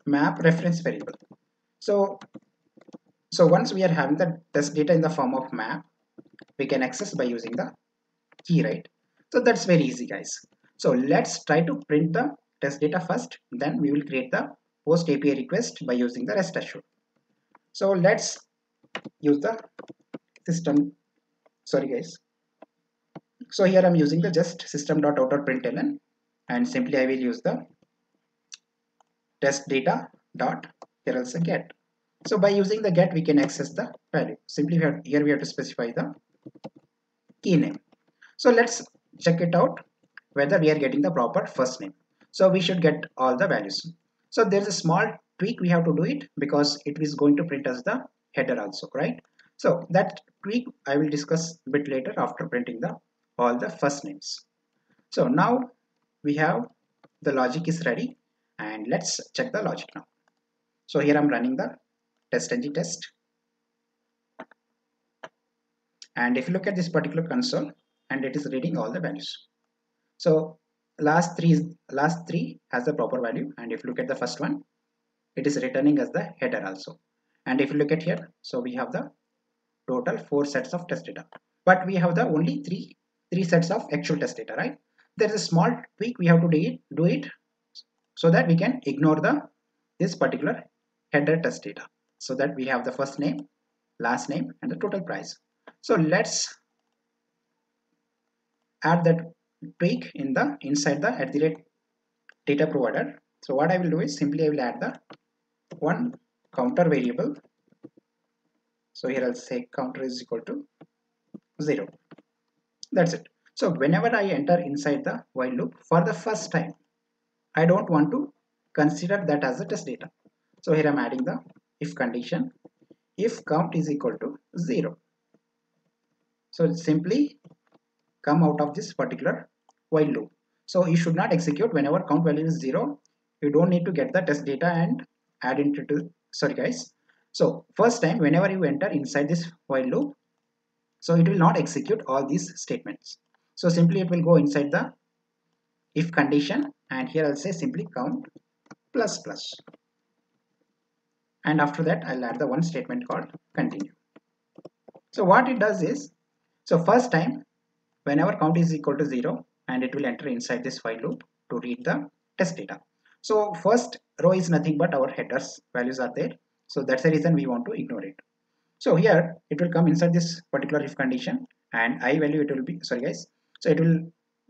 map reference variable. So so once we are having the test data in the form of map, we can access by using the key, right? So that's very easy guys. So let's try to print the test data first, then we will create the post A P I request by using the REST Assured. So let's use the system, sorry guys. So here I'm using the just system.out.println and simply I will use the test data dot here also get. So by using the get we can access the value. Simply we have, here we have to specify the key name. So let's check it out whether we are getting the proper first name. So we should get all the values. So there's a small tweak we have to do it because it is going to print us the header also, right? So that tweak I will discuss a bit later after printing the all the first names. So now we have the logic is ready, and let's check the logic now. So here I'm running the TestNG test. And if you look at this particular console, and it is reading all the values. So last three is, last three has the proper value, and if you look at the first one, it is returning as the header also. And if you look at here, so we have the total four sets of test data, but we have the only three three sets of actual test data, right? There's a small tweak we have to do it, do it so that we can ignore the this particular header test data, so that we have the first name, last name, and the total price. So let's add that tweak in the inside the at the rate data provider. So what I will do is simply I will add the one counter variable. So here I'll say counter is equal to zero. That's it. So whenever I enter inside the while loop for the first time, I don't want to consider that as a test data. So here I'm adding the if condition, if count is equal to zero. So it's simply come out of this particular while loop. So you should not execute whenever count value is zero. You don't need to get the test data and add it to, sorry guys. So first time whenever you enter inside this while loop, so it will not execute all these statements. So simply it will go inside the if condition, and here I'll say simply count plus plus. And after that I'll add the one statement called continue. So what it does is, so first time whenever count is equal to zero, and it will enter inside this while loop to read the test data. So first row is nothing but our headers values are there. So that's the reason we want to ignore it. So here it will come inside this particular if condition, and I value it will be, sorry guys, so it will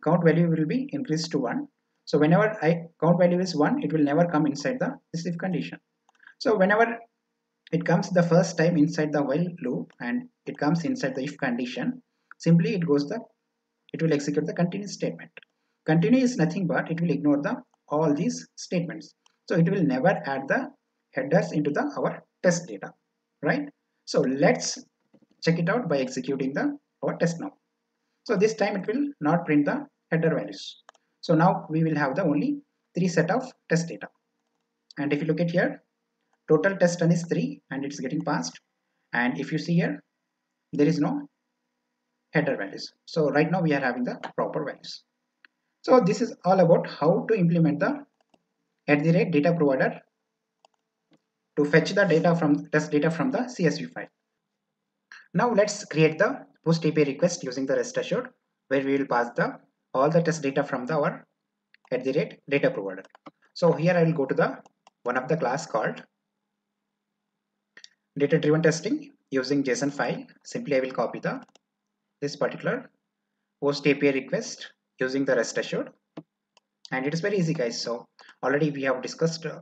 count value will be increased to one. So whenever I count value is one, it will never come inside the this if condition. So whenever it comes the first time inside the while loop and it comes inside the if condition, simply it goes the it will execute the continue statement. Continue is nothing but it will ignore the all these statements. So it will never add the headers into the our test data, right? So let's check it out by executing the our test now. So this time it will not print the header values. So now we will have the only three set of test data. And if you look at here, total test done is three, and it's getting passed. And if you see here, there is no header values. So right now we are having the proper values. So this is all about how to implement the at the rate data provider to fetch the data from test data from the C S V file. Now let's create the post A P I request using the REST Assured, where we will pass the all the test data from the our at the rate data provider. So here I will go to the one of the class called data driven testing using JSON file. Simply I will copy the this particular post A P I request using the REST Assured, and it is very easy guys. So already we have discussed uh,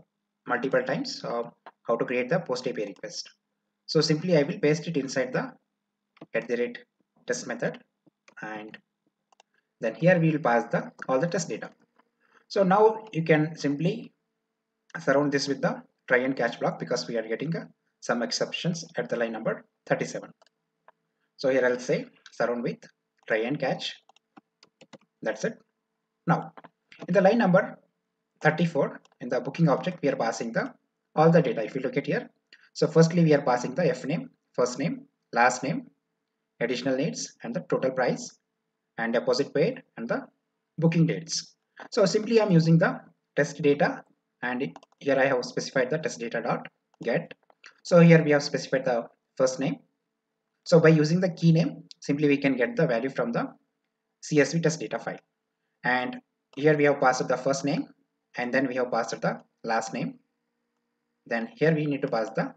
multiple times uh, how to create the post A P I request. So simply I will paste it inside the at the rate test method, and then here we will pass the all the test data. So now you can simply surround this with the try and catch block, because we are getting uh, some exceptions at the line number thirty-seven. So here I'll say surround with try and catch. That's it. Now in the line number thirty-four in the booking object, we are passing the all the data. If you look at here, so firstly we are passing the F name, first name, last name, additional needs, and the total price, and deposit paid, and the booking dates. So simply I'm using the test data, and here I have specified the test data dot get. So here we have specified the first name. So by using the key name, simply we can get the value from the C S V test data file. And here we have passed the first name, and then we have passed the last name. Then here we need to pass the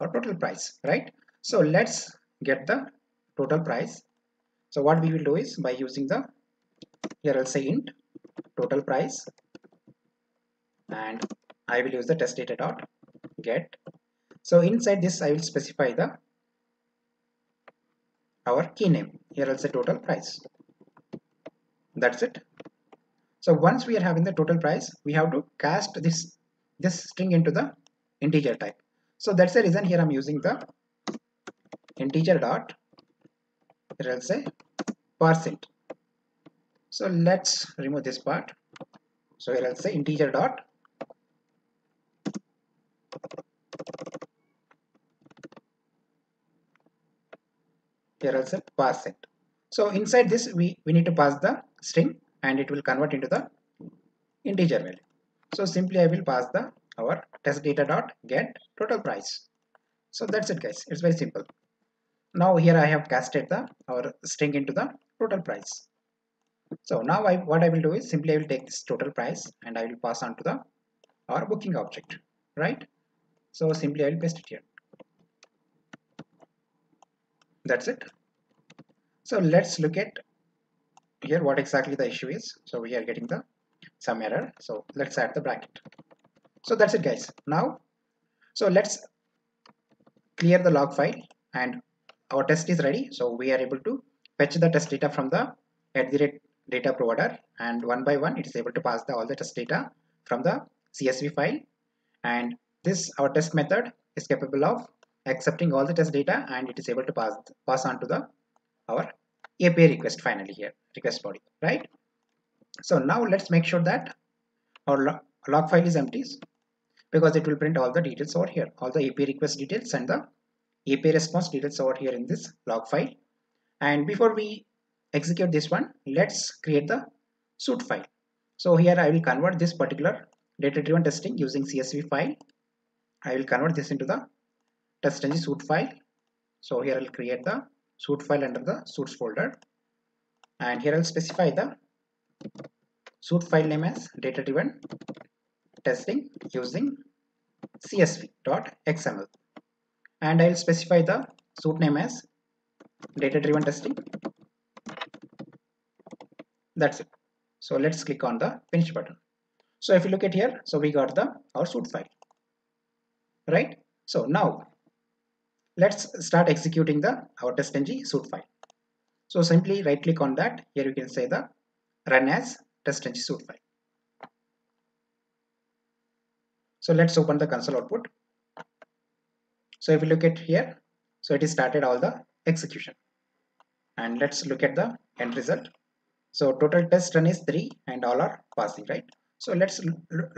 our total price, right? So let's get the total price. So what we will do is by using the here I'll say int total price, and I will use the test data dot get. So inside this I will specify the our key name. Here I'll say total price. That's it. So once we are having the total price, we have to cast this this string into the integer type. So that's the reason here I'm using the integer dot, here I'll say parseInt. So let's remove this part. So here I'll say integer dot here I'll say parseInt. So inside this we, we need to pass the string and it will convert into the integer value. So simply I will pass the our test data dot get total price. So that's it guys, it's very simple. Now here I have casted the our string into the total price. So now I, what I will do is simply I will take this total price and I will pass on to the our booking object, right? So simply I will paste it here. That's it. So let's look at here what exactly the issue is. So we are getting the some error. So let's add the bracket. So that's it guys. Now, so let's clear the log file and our test is ready. So we are able to fetch the test data from the at the rate data provider, and one by one it is able to pass the all the test data from the C S V file, and this our test method is capable of accepting all the test data and it is able to pass pass on to the our A P I request finally here, request body, right? So now let's make sure that our log, log file is empty, because it will print all the details over here, all the A P I request details and the A P I response details over here in this log file. And before we execute this one, let's create the suit file. So here I will convert this particular data driven testing using C S V file. I will convert this into the TestNG suit file. So here I will create the suit file under the suits folder, and here I will specify the suit file name as data driven testing using C S V dot X M L, and I will specify the suit name as data driven testing. That's it. So let's click on the finish button. So if you look at here, so we got the our suit file, right? So now let's start executing the our TestNG suit file. So simply right click on that. Here you can say the run as TestNG suit file. So let's open the console output. So if you look at here, so it is started all the execution, and let's look at the end result. So total test run is three and all are passing, right? So let's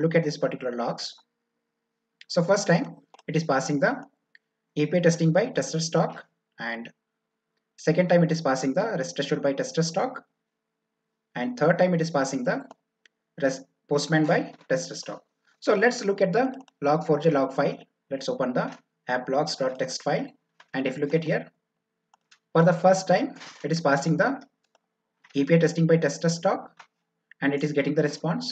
look at this particular logs. So first time it is passing the A P I testing by Testers Talk, and second time it is passing the Rest Assured by Testers Talk, and third time it is passing the Rest Postman by Testers Talk. So let's look at the log four j log file. Let's open the app logs dot t x t file, and if you look at here, for the first time it is passing the A P I testing by Testers Talk and it is getting the response,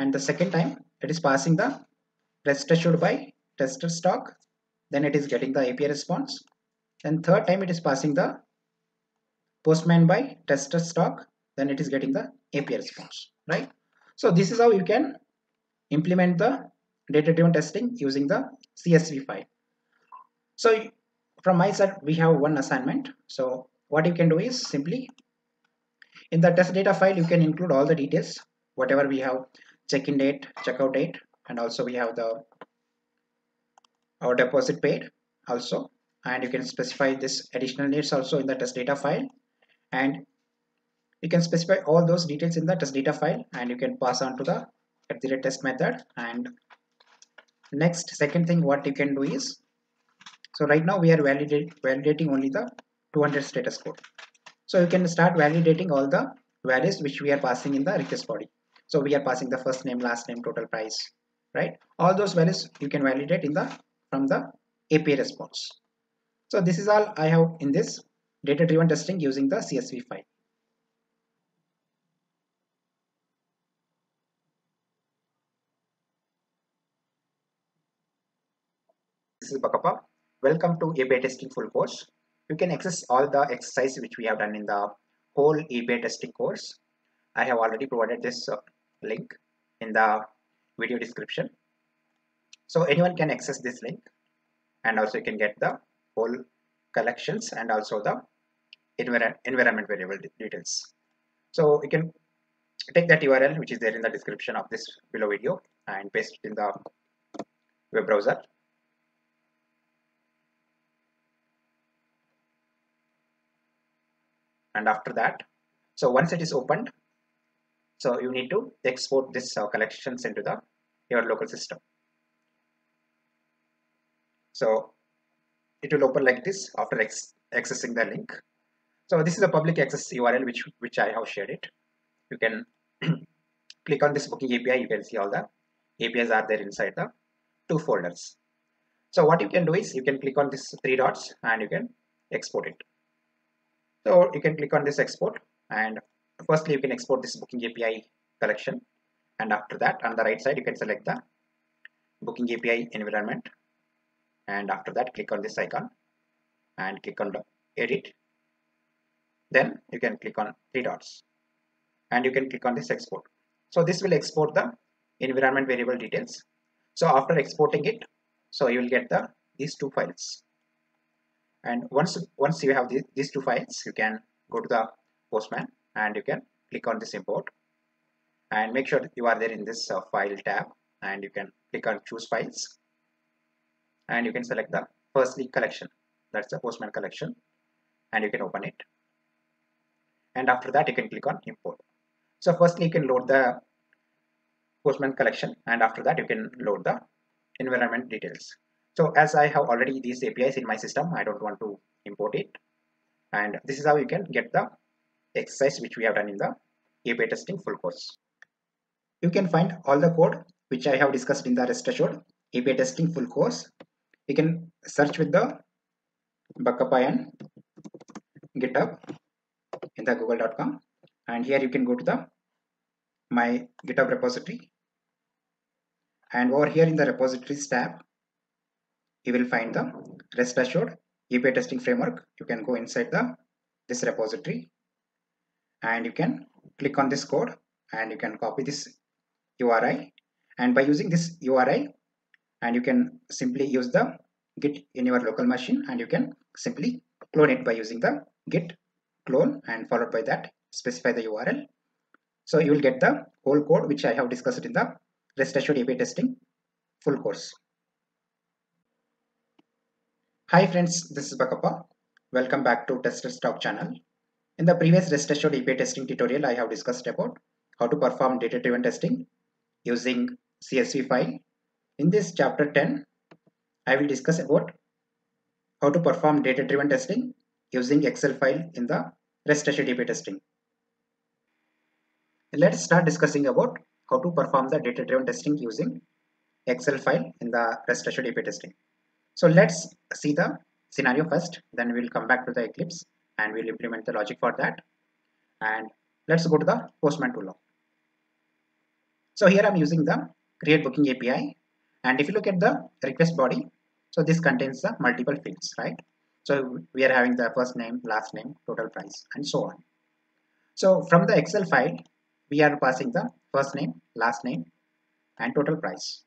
and the second time it is passing the Rest Assured by Testers Talk, then it is getting the A P I response, and third time it is passing the Postman by Testers Talk, then it is getting the A P I response, right? So this is how you can implement the data driven testing using the C S V file. So from my side we have one assignment. So what you can do is simply in the test data file, you can include all the details, whatever we have check-in date, checkout date, and also we have the our deposit paid also, and you can specify this additional needs also in the test data file, and you can specify all those details in the test data file, and you can pass on to the at the rate test method. And next second thing what you can do is, so right now we are validating validating only the two hundred status code. So you can start validating all the values which we are passing in the request body. So we are passing the first name, last name, total price, right? All those values you can validate in the from the A P I response. So this is all I have in this data driven testing using the C S V file. This is Bakkappa. Welcome to A P I testing full course. You can access all the exercise which we have done in the whole A P I testing course. I have already provided this uh, link in the video description. So anyone can access this link, and also you can get the whole collections and also the envir environment variable de details. So you can take that U R L which is there in the description of this below video and paste it in the web browser. And after that, so once it is opened, so you need to export this uh, collections into the your local system. So it will open like this after ex accessing the link. So this is a public access U R L which which I have shared it. You can click on this Booking A P I. You can see all the A P Is are there inside the two folders. So what you can do is you can click on this three dots and you can export it. So you can click on this export, and firstly you can export this Booking A P I collection, and after that on the right side you can select the Booking A P I environment, and after that click on this icon and click on the edit. Then you can click on three dots and you can click on this export. So this will export the environment variable details. So after exporting it, so you will get the these two files. And once once you have these, these two files, you can go to the Postman and you can click on this import and make sure you are there in this uh, file tab, and you can click on choose files and you can select the firstly collection, that's the Postman collection, and you can open it. And after that you can click on import. So firstly you can load the Postman collection, and after that you can load the environment details. So as I have already these A P Is in my system, I don't want to import it. And this is how you can get the exercise which we have done in the A P I testing full course. You can find all the code which I have discussed in the Rest Assured A P I testing full course. You can search with the Bakkappa and GitHub in the google dot com, and here you can go to the my GitHub repository, and over here in the repositories tab you will find the Rest Assured A P I testing framework. You can go inside the this repository and you can click on this code and you can copy this U R I, and by using this U R I and you can simply use the git in your local machine, and you can simply clone it by using the git clone and followed by that specify the U R L. So you will get the whole code which I have discussed in the Rest Assured A P I testing full course. Hi friends, this is Bakkappa. Welcome back to Testers Talk channel. In the previous Rest Assured A P I testing tutorial, I have discussed about how to perform data-driven testing using C S V file. In this chapter ten, I will discuss about how to perform data-driven testing using Excel file in the Rest Assured A P I testing. Let's start discussing about how to perform the data-driven testing using Excel file in the Rest Assured A P I testing. So let's see the scenario first, then we'll come back to the Eclipse and we'll implement the logic for that. And let's go to the Postman tool now. So here I'm using the create booking A P I, and if you look at the request body, so this contains the multiple fields, right? So we are having the first name, last name, total price, and so on. So from the Excel file, we are passing the first name, last name, and total price.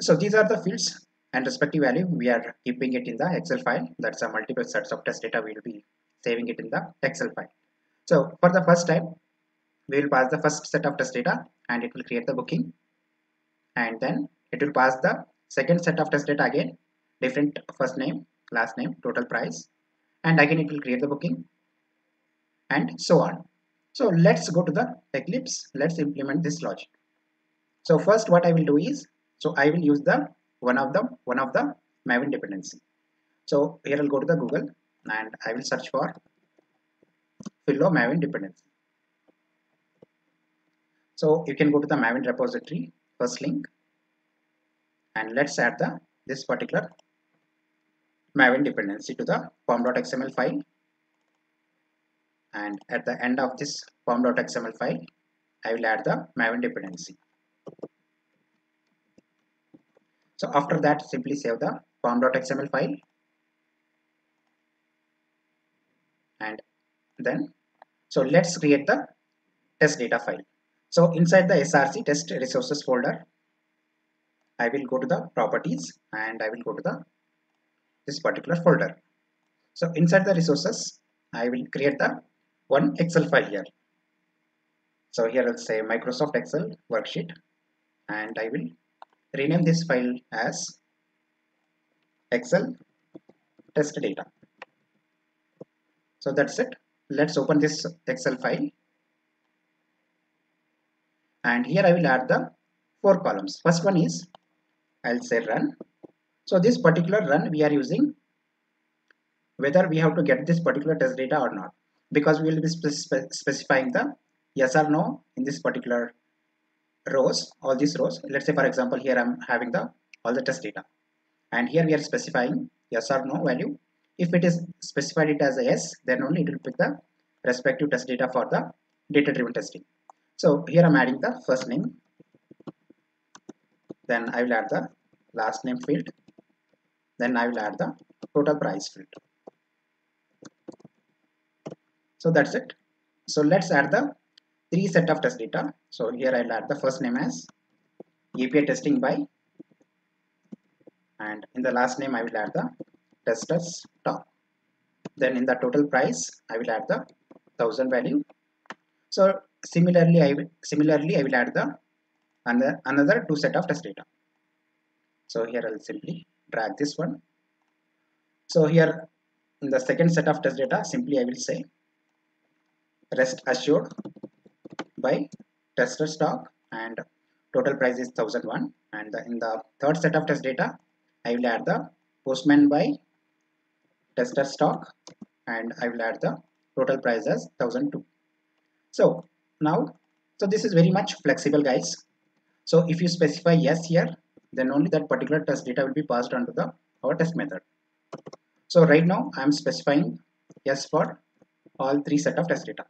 So these are the fields and respective value we are keeping it in the Excel file. That's a multiple sets of test data, we will be saving it in the Excel file. So for the first time, we will pass the first set of test data and it will create the booking. And then it will pass the second set of test data again, different first name, last name, total price, and again it will create the booking and so on. So let's go to the Eclipse, let's implement this logic. So first what I will do is, so I will use the one of the one of the Maven dependency. So here I'll go to the Google and I will search for Fillo Maven dependency. So you can go to the Maven repository first link, and let's add the this particular Maven dependency to the form dot X M L file, and at the end of this form dot X M L file I will add the Maven dependency. So after that simply save the form dot X M L file, and then so let's create the test data file. So inside the S R C test resources folder I will go to the properties and I will go to the this particular folder. So inside the resources I will create the one Excel file here. So here I'll say Microsoft Excel worksheet, and I will rename this file as Excel test data. So that's it. Let's open this Excel file, and here I will add the four columns. First one is, I'll say run. So this particular run we are using whether we have to get this particular test data or not, because we will be spe specifying the yes or no in this particular rows, all these rows. Let's say for example here I'm having the all the test data, and here we are specifying yes or no value. If it is specified it as a yes, then only it will pick the respective test data for the data driven testing. So here I'm adding the first name, then I will add the last name field, then I will add the total price field. So that's it. So let's add the three set of test data. So here I'll add the first name as A P I testing by, and in the last name I will add the Testers Talk. Then in the total price I will add the thousand value. So similarly I will similarly I will add the another another two set of test data. So here I'll simply drag this one. So here in the second set of test data, simply I will say Rest Assured by Testers Talk, and total price is one thousand one, and the, in the third set of test data I will add the Postman by Testers Talk, and I will add the total price as one thousand two. So now, so this is very much flexible, guys. So if you specify yes here, then only that particular test data will be passed onto the our test method. So right now I am specifying yes for all three set of test data.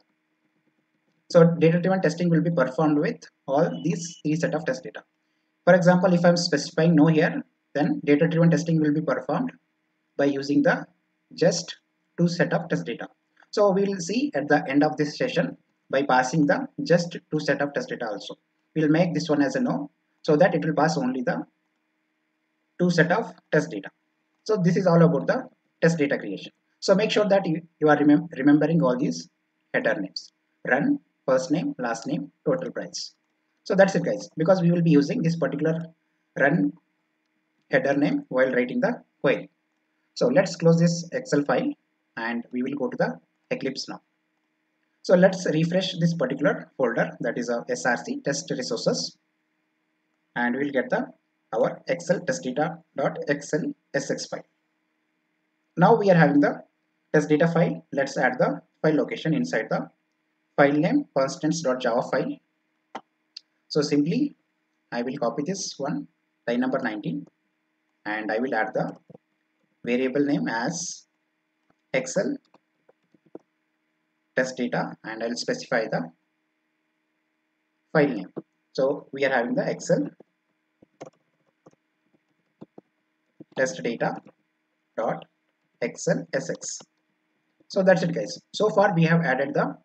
So data-driven testing will be performed with all these three set of test data. For example, if I am specifying no here, then data-driven testing will be performed by using the just two set of test data. So we will see at the end of this session by passing the just two set of test data also. We will make this one as a no, so that it will pass only the two set of test data. So this is all about the test data creation. So make sure that you, you are remem remembering all these header names. Run, first name, last name, total price. So that's it, guys, because we will be using this particular run header name while writing the query. So let's close this Excel file, and we will go to the Eclipse now. So let's refresh this particular folder, that is a S R C test resources, and we'll get the our Excel test data.xlsx file. Now we are having the test data file. Let's add the file location inside the file name constants.java file. So simply I will copy this one, line number nineteen, and I will add the variable name as Excel test data, and I will specify the file name. So we are having the Excel test data dot xlsx. So that's it, guys. So far we have added the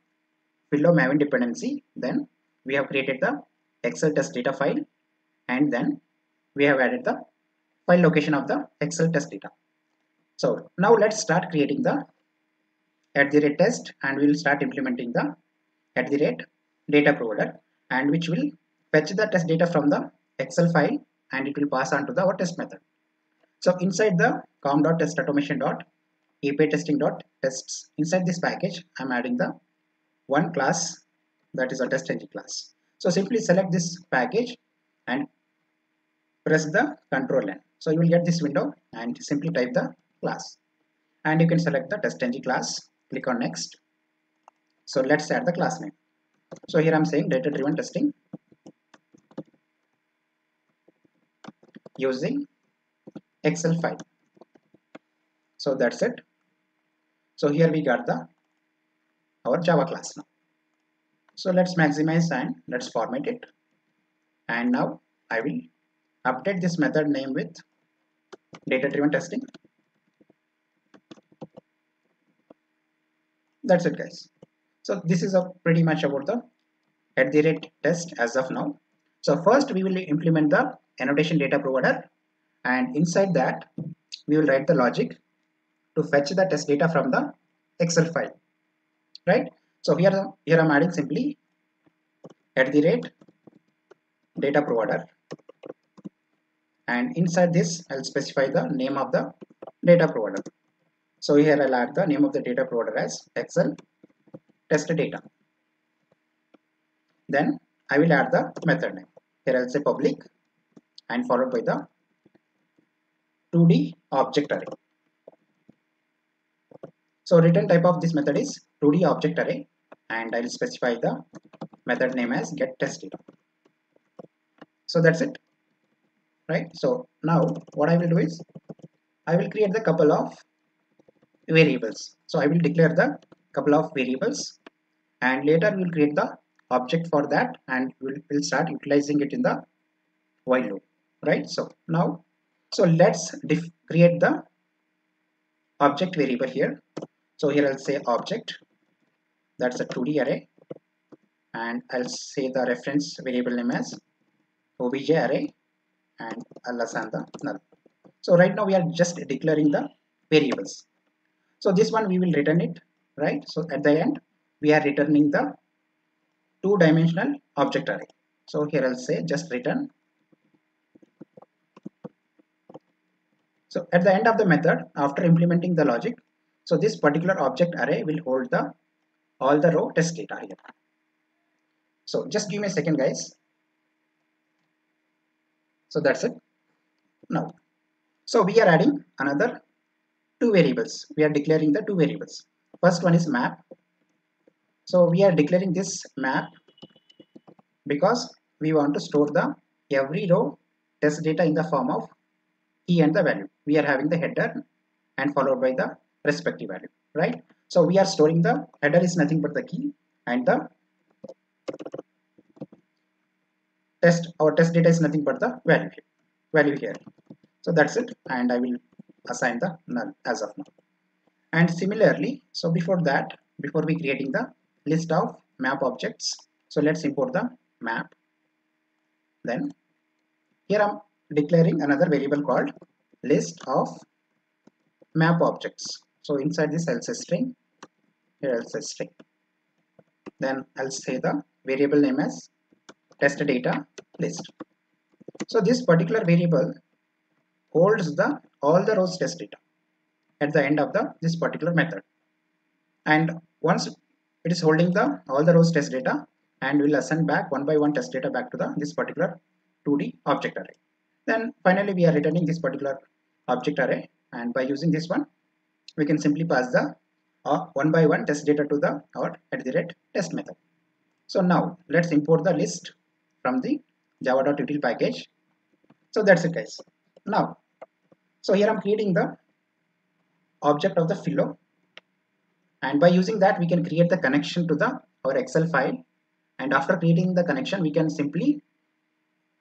Fillo Maven dependency, then we have created the Excel test data file, and then we have added the file location of the Excel test data. So now let's start creating the at the rate test, and we will start implementing the at the rate data provider, and which will fetch the test data from the Excel file, and it will pass on to the our test method. So inside the com.testautomation.apitesting.tests, inside this package I am adding the one class, that is a TestNG class. So simply select this package and press the control N. So you will get this window, and simply type the class, and you can select the TestNG class. Click on next. So let's add the class name. So here I am saying data driven testing using Excel file. So that's it. So here we got the our Java class now. So let's maximize and let's format it, and now I will update this method name with data driven testing. That's it, guys. So this is a pretty much about the at the rate test as of now. So first we will implement the annotation data provider, and inside that we will write the logic to fetch the test data from the Excel file, right? So here, here I am adding simply at the rate data provider, and inside this I'll specify the name of the data provider. So here I'll add the name of the data provider as Excel test data. Then I will add the method name. Here I'll say public and followed by the two D object array. So return type of this method is two D object array, and I will specify the method name as get test data. So that's it, right? So now what I will do is I will create the couple of variables. So I will declare the couple of variables, and later we will create the object for that, and we will we'll start utilizing it in the while loop, right? So now, so let's def- create the object variable here. So here I'll say object, that's a two D array, and I'll say the reference variable name as obj array, and I'll assign the null. So right now we are just declaring the variables. So this one we will return it, right? So at the end we are returning the two-dimensional object array. So here I'll say just return. So at the end of the method, after implementing the logic, so this particular object array will hold the all the row test data here. So just give me a second, guys. So that's it. Now, so we are adding another two variables. We are declaring the two variables. First one is map. So we are declaring this map because we want to store the every row test data in the form of key and the value. We are having the header and followed by the respective value, right? So we are storing the header is nothing but the key, and the test our test data is nothing but the value here, value here. So that's it, and I will assign the null as of now. And similarly, so before that, before we creating the list of map objects, so let's import the map. Then here I'm declaring another variable called list of map objects. So inside this I'll say string, here I'll say string. Then I'll say the variable name as test data list. So this particular variable holds the all the rows test data at the end of the this particular method, and once it is holding the all the rows test data, and we'll assign back one by one test data back to the this particular two D object array. Then finally we are returning this particular object array, and by using this one we can simply pass the uh, one by one test data to the our at the rate test method. So now let's import the list from the java.util package. So that's it, guys. Now, so here I'm creating the object of the Fillo, and by using that we can create the connection to the our Excel file, and after creating the connection we can simply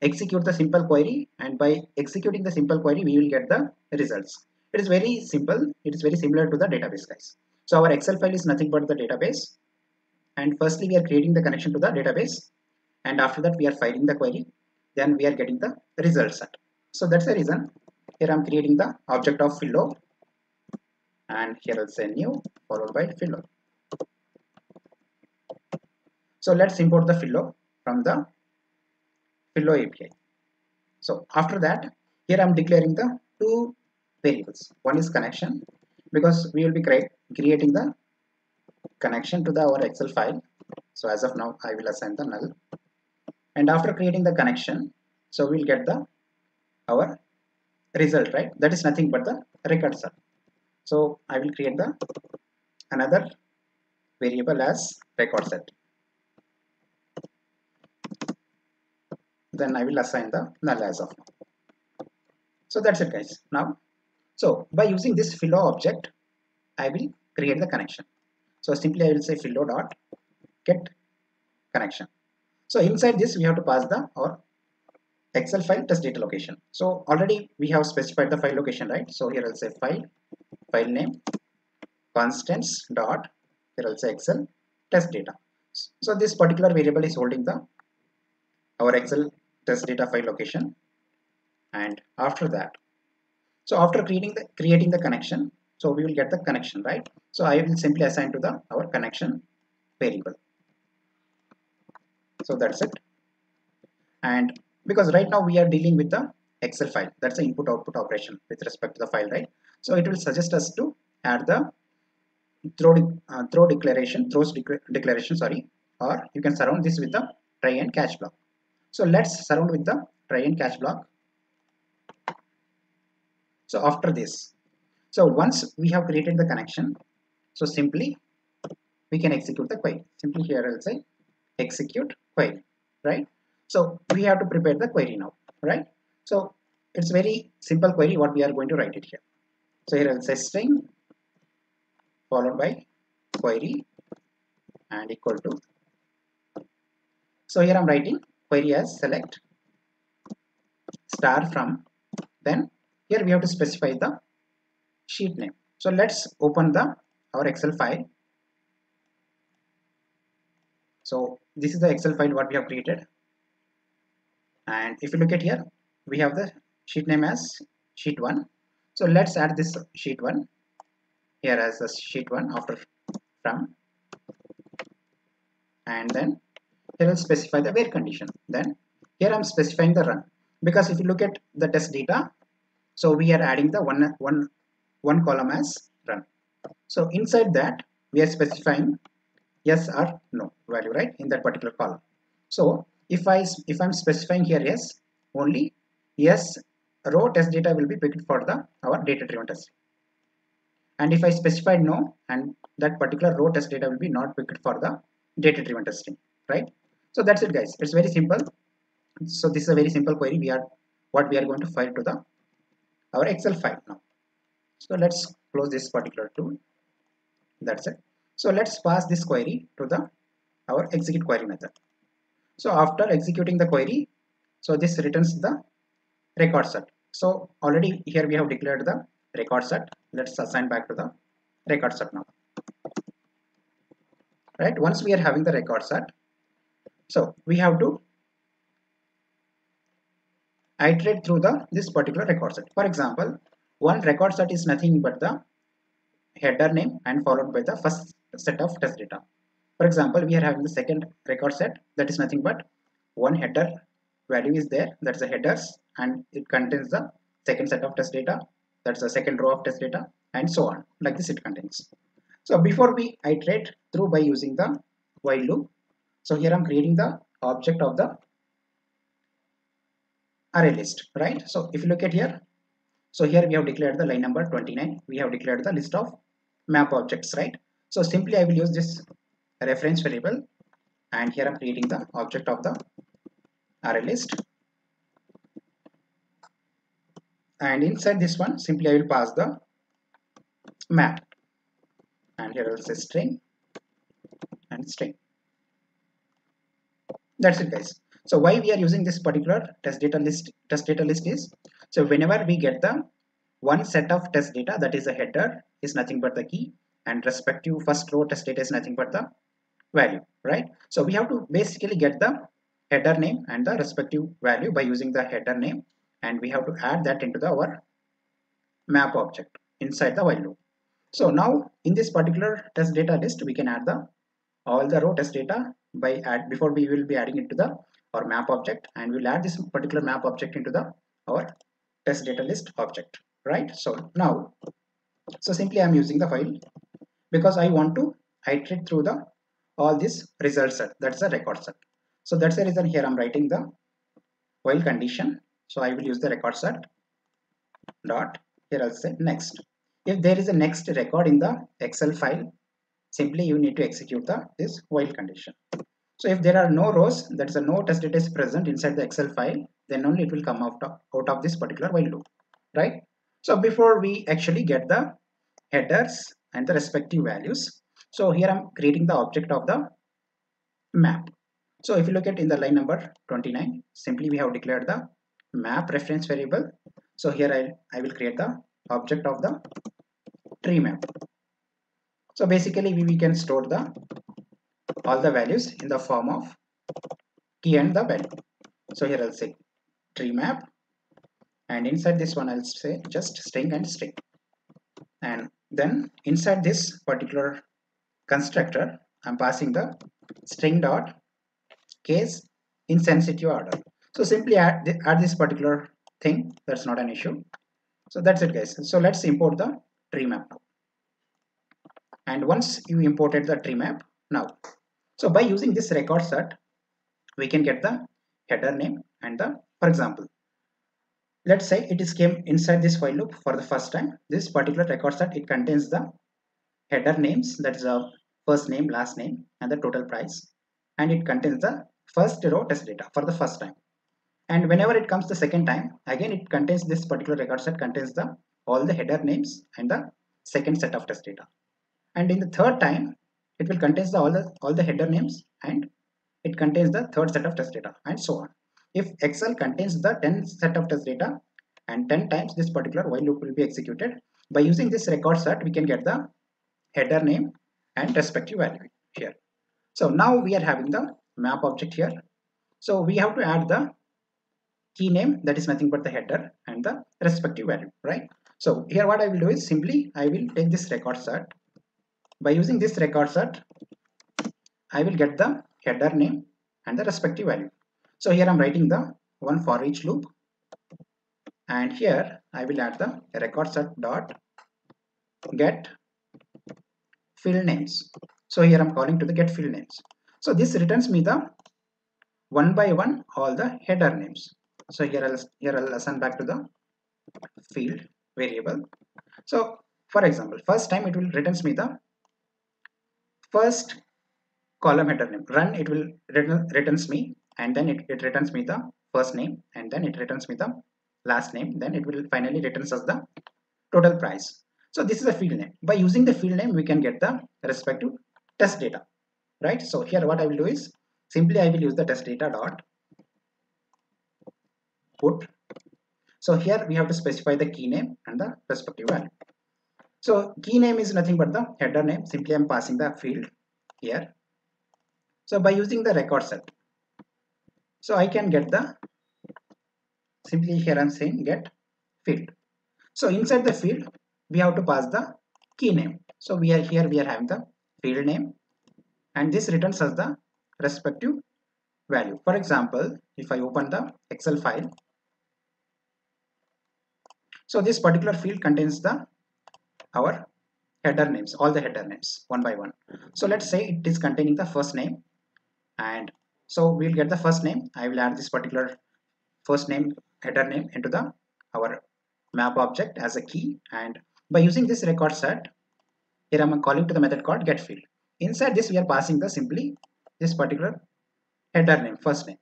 execute the simple query, and by executing the simple query we will get the results. It is very simple, it is very similar to the database, guys. So our Excel file is nothing but the database, and firstly we are creating the connection to the database, and after that we are filing the query, then we are getting the results set. So that's the reason here I'm creating the object of Fillo, and here I'll say new followed by Fillo. So let's import the Fillo from the Fillo A P I. So after that, here I'm declaring the two variables. One is connection, because we will be cre creating the connection to the our Excel file. So as of now, I will assign the null. And after creating the connection, so we'll get the our result, right? That is nothing but the record set. So I will create the another variable as record set. Then I will assign the null as of now. So that's it, guys. Now, so by using this Fillo object, I will create the connection. So simply I will say Fillo dot get connection. So inside this we have to pass the or Excel file test data location. So already we have specified the file location, right? So here I'll say file, file name, constants dot, here I'll say Excel test data. So this particular variable is holding the our Excel test data file location, and after that, so after creating the creating the connection, so we will get the connection, right? So I will simply assign to the our connection variable. So that's it. And because right now we are dealing with the Excel file, that's the input output operation with respect to the file, right? So it will suggest us to add the throw, de uh, throw declaration, throws de declaration, sorry, or you can surround this with the try and catch block. So let's surround with the try and catch block. So after this, so once we have created the connection, so simply we can execute the query. Simply here I will say execute query, right? So we have to prepare the query now, right? So it's very simple query what we are going to write it here. So here I will say string followed by query and equal to. So here I am writing query as select star from, then here we have to specify the sheet name. So let's open the our Excel file. So this is the Excel file what we have created. And if you look at here, we have the sheet name as sheet one. So let's add this sheet one here as the sheet one after from, and then here I'll specify the where condition. Then here I'm specifying the run, because if you look at the test data, so we are adding the one, one, one column as run. So inside that we are specifying yes or no value, right, in that particular column. So if I if I'm specifying here yes, only yes row test data will be picked for the our data driven test. And if I specified no, and that particular row test data will be not picked for the data driven testing, right? So that's it, guys. It's very simple. So this is a very simple query we are what we are going to file to the our Excel file now. So let's close this particular tool. That's it. So let's pass this query to the our execute query method. So after executing the query, so this returns the record set. So already here we have declared the record set. Let's assign back to the record set now. Right, once we are having the record set, so we have to iterate through the this particular record set. For example, one record set is nothing but the header name and followed by the first set of test data. For example, we are having the second record set, that is nothing but one header value is there, that's the headers, and it contains the second set of test data, that's the second row of test data, and so on. Like this it contains. So before we iterate through by using the while loop, so here I'm creating the object of the array list, right? So if you look at here, so here we have declared the line number twenty-nine, we have declared the list of map objects, right? So simply I will use this reference variable, and here I'm creating the object of the array list, and inside this one simply I will pass the map, and here I will say string and string. That's it, guys. So why we are using this particular test data list test data list is, so whenever we get the one set of test data, that is a header is nothing but the key, and respective first row test data is nothing but the value, right? So we have to basically get the header name and the respective value by using the header name, and we have to add that into the our map object inside the while loop. So now in this particular test data list, we can add the all the row test data by add before we will be adding it to the our map object, and we'll add this particular map object into the our test data list object, right? So now, so simply I'm using the file because I want to iterate through the all this result set, that's the record set. So that's the reason here I'm writing the while condition. So I will use the record set dot, here I'll say next. If there is a next record in the Excel file, simply you need to execute the this while condition. So if there are no rows, that's a no test data is present inside the Excel file, then only it will come out of, out of this particular while loop, right? So before we actually get the headers and the respective values, so here I'm creating the object of the map. So if you look at in the line number twenty-nine, simply we have declared the map reference variable. So here I, I will create the object of the tree map. So basically we, we can store the all the values in the form of key and the value. So here I'll say tree map, and inside this one I'll say just string and string, and then inside this particular constructor I'm passing the string dot case in sensitive order. So simply add, the, add this particular thing. That's not an issue. So that's it, guys. So let's import the tree map. And once you imported the tree map, now, so by using this record set, we can get the header name and the, for example, let's say it is came inside this while loop for the first time. This particular record set, it contains the header names, that is the first name, last name, and the total price, and it contains the first row test data for the first time. And whenever it comes the second time, again it contains this particular record set contains the all the header names and the second set of test data. And in the third time, it will contains the all the all the header names and it contains the third set of test data, and so on. If Excel contains the ten set of test data and ten times this particular while loop will be executed, by using this record set we can get the header name and respective value here. So now we are having the map object here. So we have to add the key name, that is nothing but the header, and the respective value, right? So here what I will do is simply I will take this record set. By using this record set, I will get the header name and the respective value. So here I'm writing the one for each loop, and here I will add the record set dot get field names. So here I'm calling to the get field names. So this returns me the one by one all the header names. So here I'll here I'll assign back to the field variable. So for example, first time it will returns me the first column header name. Run, it will return, returns me, and then it, it returns me the first name, and then it returns me the last name, then it will finally returns us the total price. So this is a field name. By using the field name, we can get the respective test data, right? So here what I will do is simply I will use the test data dot put. So here we have to specify the key name and the respective value. So key name is nothing but the header name. Simply I'm passing the field here. So by using the record set, so I can get the, simply here I'm saying get field. So inside the field, we have to pass the key name. So we are here, we are having the field name, and this returns us the respective value. For example, if I open the Excel file, so this particular field contains the our header names, all the header names one by one. So let's say it is containing the first name, and so we'll get the first name. I will add this particular first name header name into the our map object as a key, and by using this record set, here I'm calling to the method called getField. Inside this we are passing the simply this particular header name, first name.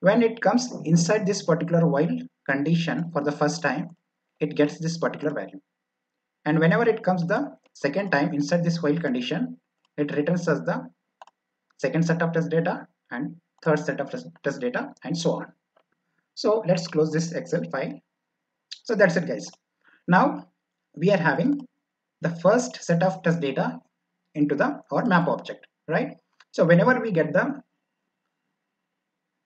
When it comes inside this particular while condition for the first time, it gets this particular value. And whenever it comes the second time inside this while condition, it returns us the second set of test data and third set of test data, and so on. So let's close this Excel file. So that's it, guys. Now we are having the first set of test data into the our map object, right? So whenever we get the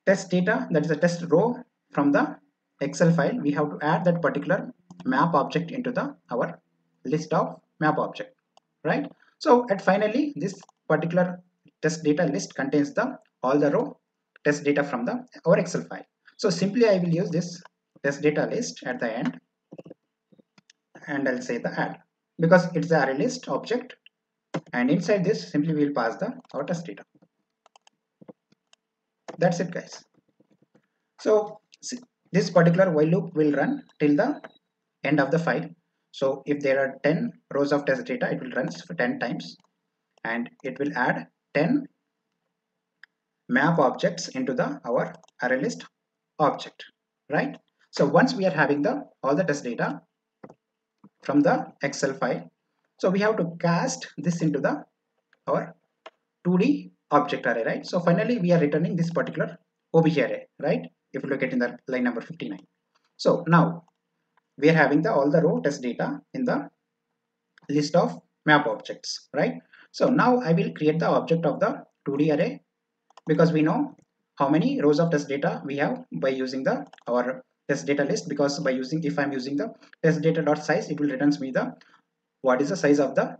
test data, that is the test row from the Excel file, we have to add that particular map object into the our list of map object, right? So at finally this particular test data list contains the all the row test data from the our Excel file. So simply I will use this test data list at the end, and I'll say the add, because it's the array list object, and inside this simply we'll pass the our test data. That's it, guys. So this particular while loop will run till the end of the file. So if there are ten rows of test data, it will run for ten times, and it will add ten map objects into the our array list object, right? So once we are having the all the test data from the Excel file, so we have to cast this into the our two D object array, right? So finally we are returning this particular O B J array, right? If you look at in the line number fifty-nine. So now we are having the all the row test data in the list of map objects, right? So now I will create the object of the two D array, because we know how many rows of test data we have by using the our test data list, because by using, if I'm using the test data dot size, it will returns me the what is the size of the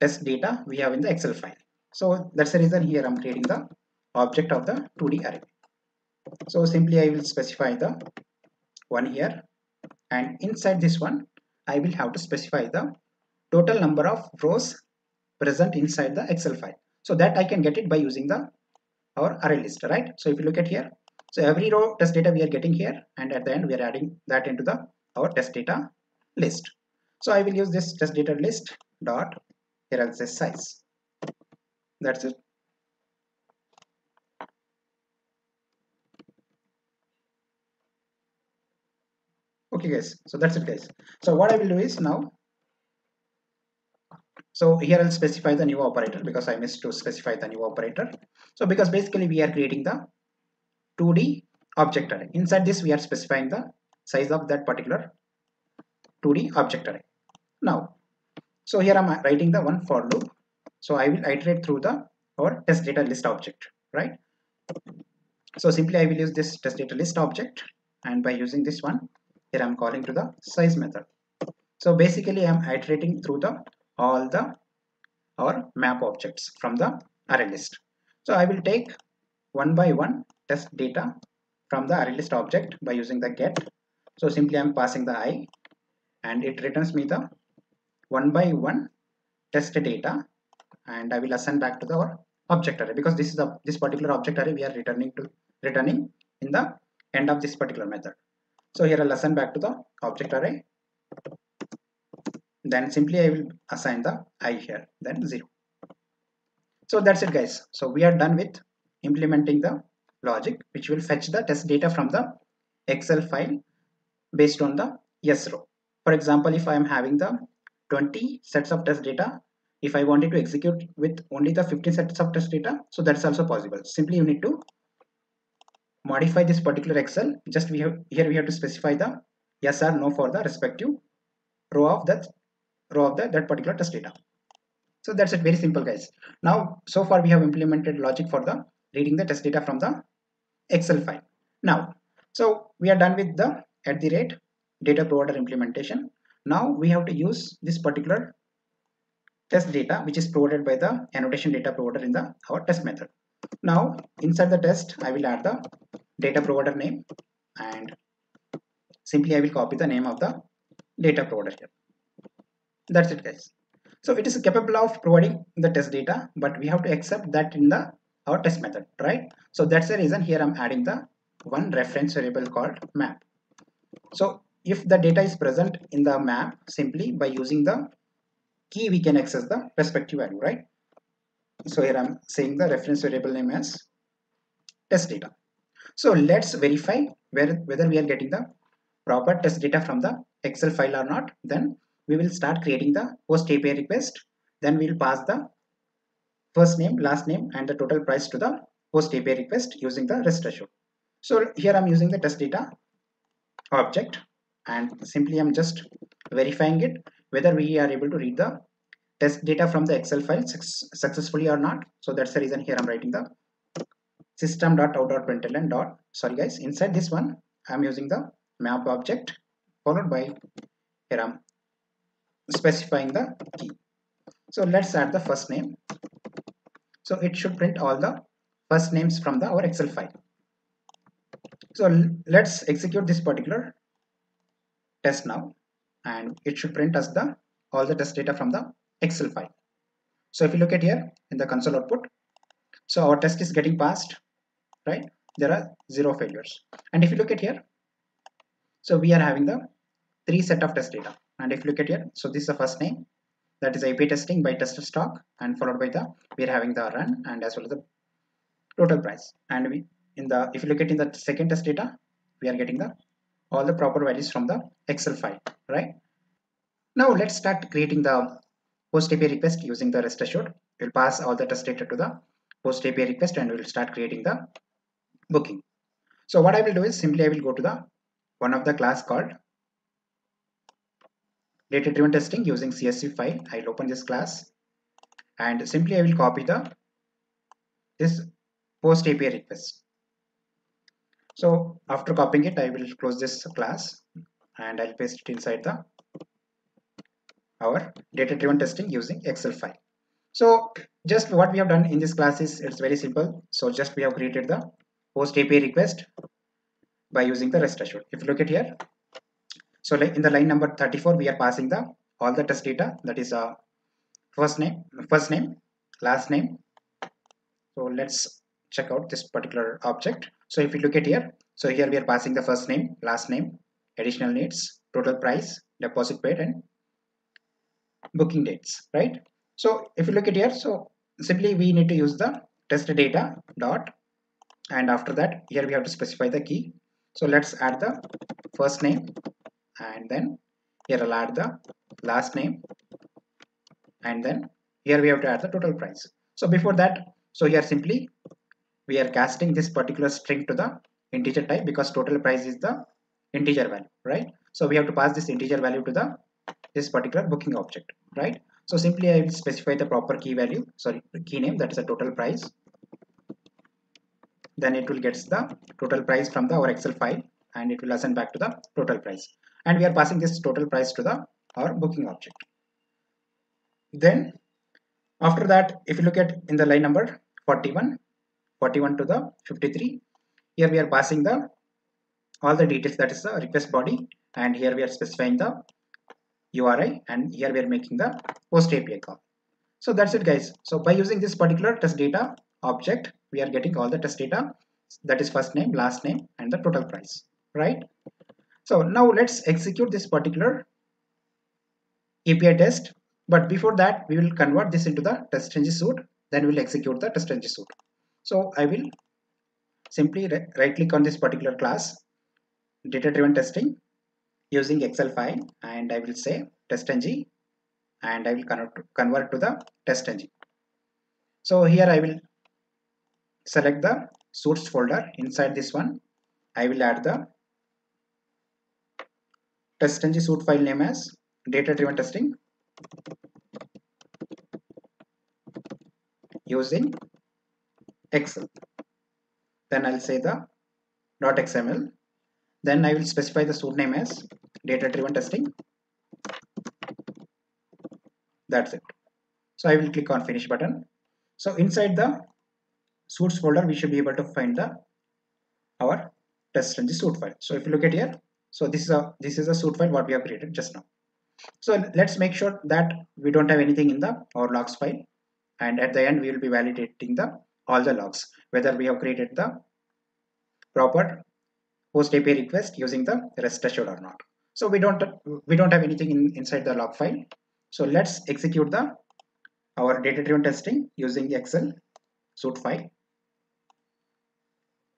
test data we have in the Excel file. So that's the reason here I'm creating the object of the two D array. So simply I will specify the one here, and inside this one I will have to specify the total number of rows present inside the Excel file, so that I can get it by using the our array list, right? So if you look at here, so every row test data we are getting here, and at the end we are adding that into the our test data list. So I will use this test data list dot here as a size. That's it. Okay guys, so that's it guys. So what I will do is now, so here I'll specify the new operator because I missed to specify the new operator. So because basically we are creating the two D object array. Inside this we are specifying the size of that particular two D object array. Now, so here I'm writing the one for loop. So I will iterate through the our test data list object, right? So simply I will use this test data list object, and by using this one, here I'm calling to the size method. So basically I'm iterating through the all the our map objects from the array list. So I will take one by one test data from the array list object by using the get. So simply I'm passing the I, and it returns me the one by one test data, and I will assign back to the our object array, because this is the this particular object array we are returning to returning in the end of this particular method. So here I'll assign back to the object array. Then simply I will assign the I here, then zero. So that's it guys. So we are done with implementing the logic which will fetch the test data from the Excel file based on the yes row. For example, if I am having the twenty sets of test data, if I wanted to execute with only the fifteen sets of test data, so that's also possible. Simply you need to modify this particular Excel. Just we have here we have to specify the yes or no for the respective row of that row of the, that particular test data. So that's it, very simple guys. Now so far we have implemented logic for the reading the test data from the Excel file. Now so we are done with the at the rate data provider implementation. Now we have to use this particular test data which is provided by the annotation data provider in the our test method. Now inside the test I will add the data provider name, and simply I will copy the name of the data provider here. That's it guys. So it is capable of providing the test data, but we have to accept that in the our test method, right? So that's the reason here I'm adding the one reference variable called map. So if the data is present in the map, simply by using the key we can access the respective value, right? So here I'm saying the reference variable name as test data. So let's verify where whether we are getting the proper test data from the Excel file or not. Then we will start creating the post A P I request. Then we will pass the first name, last name, and the total price to the post A P I request using the REST assured. So here I'm using the test data object, and simply I'm just verifying it whether we are able to read the test data from the Excel file successfully or not. So that's the reason here I'm writing the system.out.println dot sorry guys. Inside this one I'm using the map object, followed by here I'm specifying the key. So let's add the first name. So it should print all the first names from the our Excel file. So let's execute this particular test now, and it should print us the all the test data from the Excel file. So if you look at here in the console output, so our test is getting passed, right? There are zero failures. And if you look at here, so we are having the three set of test data. And if you look at here, so this is the first name, that is A P I testing by Testers Talk, and followed by the we are having the run and as well as the total price. And we in the if you look at in the second test data, we are getting the all the proper values from the Excel file, right? Now let's start creating the post A P I request using the REST assured. We'll pass all the test data to the post A P I request, and we'll start creating the booking. So what I will do is simply I will go to the one of the class called data driven testing using C S V file. I'll open this class, and simply I will copy the this post A P I request. So after copying it, I will close this class, and I'll paste it inside the our data driven testing using Excel file. So just what we have done in this class is, it's very simple. So just we have created the post A P I request by using the REST assured. If you look at here, so in the line number thirty-four, we are passing the all the test data, that is uh, first name, first name, last name. So let's check out this particular object. So if you look at here, so here we are passing the first name, last name, additional needs, total price, deposit paid, and booking dates, right? So if you look at here, so simply we need to use the test data dot, and after that here we have to specify the key. So let's add the first name, and then here I'll add the last name, and then here we have to add the total price. So before that, so here simply we are casting this particular string to the integer type, because total price is the integer value, right? So we have to pass this integer value to the this particular booking object, right? So simply I will specify the proper key value, sorry, key name, that is the total price. Then it will get the total price from the our Excel file, and it will assign back to the total price. And we are passing this total price to the our booking object. Then after that, if you look at in the line number forty-one, forty-one to the fifty-three, here we are passing the all the details, that is the request body, and here we are specifying the U R I, and here we are making the post A P I call. So that's it, guys. So by using this particular test data object, we are getting all the test data, that is first name, last name, and the total price, right? So now let's execute this particular A P I test, but before that we will convert this into the TestNG suite, then we'll execute the TestNG suite. So I will simply right click on this particular class, data driven testing, using Excel file, and I will say TestNG, and I will convert to, convert to the TestNG. So here I will select the suites folder. Inside this one, I will add the TestNG suite file name as data driven testing using Excel. Then I'll say the .xml. Then I will specify the suite name as data driven testing. That's it. So I will click on finish button. So inside the suites folder, we should be able to find the our TestNG suite file. So if you look at here, so this is a this is a suite file what we have created just now. So let's make sure that we don't have anything in the our logs file, and at the end we will be validating the all the logs, whether we have created the proper post A P I request using the REST assured or not. So we don't we don't have anything in, inside the log file. So let's execute the our data driven testing using the Excel suite file.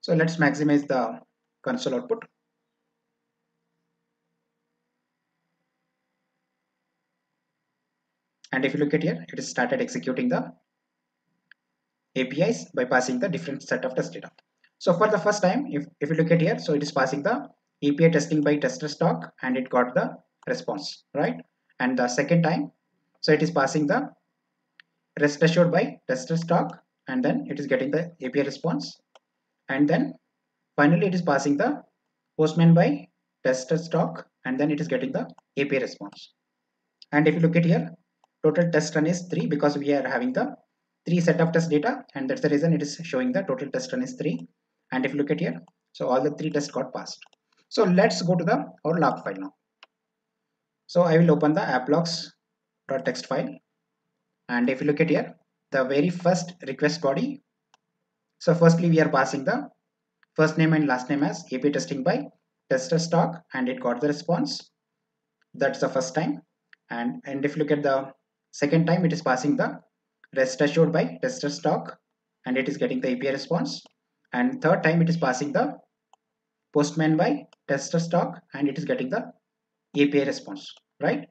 So let's maximize the console output. And if you look at here, it is started executing the A P Is by passing the different set of test data. So for the first time, if, if you look at here, so it is passing the A P I testing by Testers Talk, and it got the response, right? And the second time, so it is passing the REST assured by Testers Talk, and then it is getting the A P I response. And then finally it is passing the Postman by Testers Talk, and then it is getting the A P I response. And if you look at here, total test run is three, because we are having the three set of test data, and that's the reason it is showing the total test run is three. And if you look at here, so all the three tests got passed. So let's go to the our log file now. So I will open the applogs.txt file, and if you look at here, the very first request body, so firstly we are passing the first name and last name as A P I testing by Testers Talk, and it got the response. That's the first time. And, and if you look at the second time, it is passing the REST assured by Testers Talk, and it is getting the A P I response. And third time it is passing the Postman by Testers Talk, and it is getting the A P I response, right?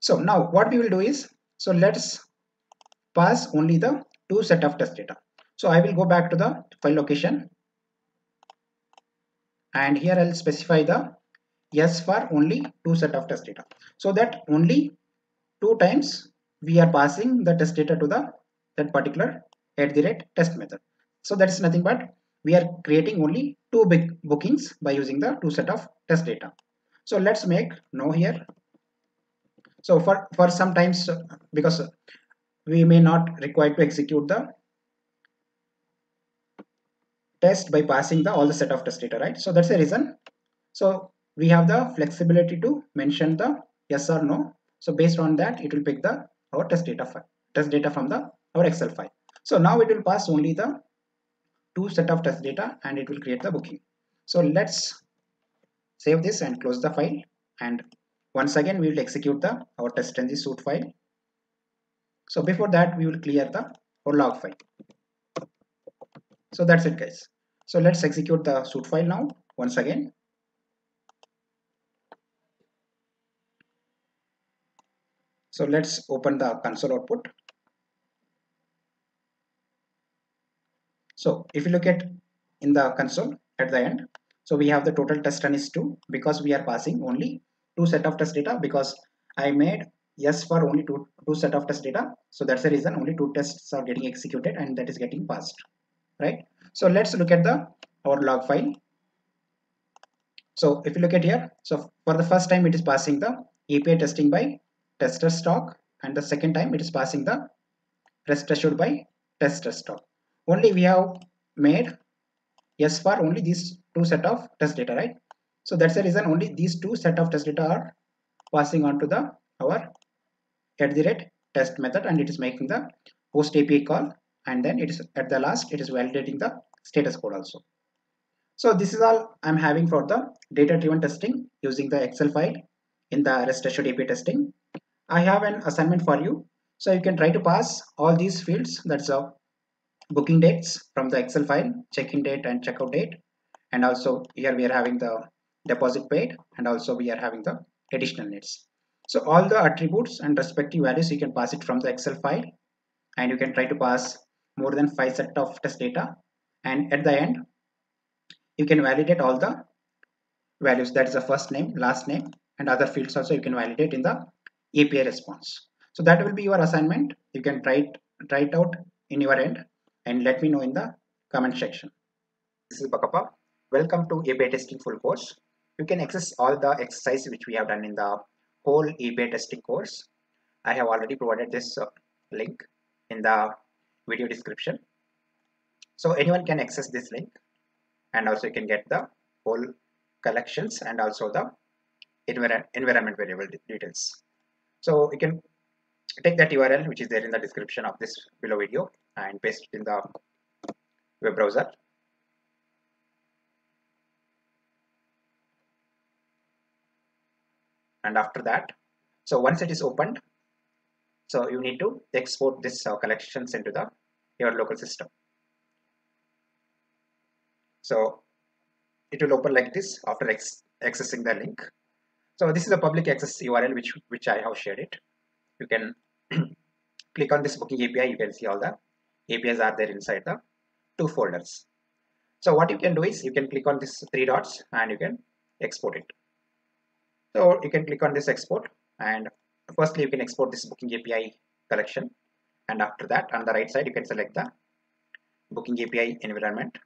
So now what we will do is, so let's pass only the two set of test data. So I will go back to the file location, and here I'll specify the yes for only two set of test data, so that only two times we are passing the test data to the that particular at the rate test method. So that is nothing but we are creating only two big bookings by using the two set of test data. So let's make no here. So for for sometimes, because we may not require to execute the test by passing the all the set of test data, right? So that's the reason. So we have the flexibility to mention the yes or no. So based on that, it will pick the our test data file, test data from the our Excel file. So now it will pass only the two set of test data and it will create the booking. So let's save this and close the file, and once again we will execute the our TestNG suite file. So before that we will clear the our log file. So that's it, guys. So let's execute the suite file now once again. So let's open the console output. So if you look at in the console at the end, so we have the total test run is two because we are passing only two set of test data, because I made yes for only two, two set of test data. So that's the reason only two tests are getting executed and that is getting passed, right? So let's look at the our log file. So if you look at here, so for the first time it is passing the A P I testing by Testers Talk, and the second time it is passing the Rest Assured by Testers Talk. Only we have made yes for only these two set of test data, right? So that's the reason only these two set of test data are passing on to the our at the rate test method, and it is making the post A P I call, and then it is at the last it is validating the status code also. So this is all I'm having for the data driven testing using the Excel file in the Rest Assured A P I testing. I have an assignment for you, so you can try to pass all these fields, that's a booking dates from the Excel file, check-in date and checkout date, and also here we are having the deposit paid, and also we are having the additional needs. So all the attributes and respective values you can pass it from the Excel file, and you can try to pass more than five set of test data, and at the end you can validate all the values, that is the first name, last name, and other fields also you can validate in the A P I response. So that will be your assignment. You can try it, try it out in your end and let me know in the comment section. This is Bakkappa. Welcome to A P I testing full course. You can access all the exercises which we have done in the whole A P I testing course. I have already provided this uh, link in the video description. So anyone can access this link, and also you can get the whole collections and also the envir environment variable details. So you can take that U R L which is there in the description of this below video and paste it in the web browser. And after that, so once it is opened, so you need to export this uh, collections into the your local system. So it will open like this after ex accessing the link. So this is a public access U R L which which I have shared it. You can click on this booking A P I. You can see all the A P Is are there inside the two folders. So what you can do is you can click on this three dots and you can export it. So you can click on this export, and firstly you can export this booking A P I collection, and after that on the right side you can select the booking A P I environment,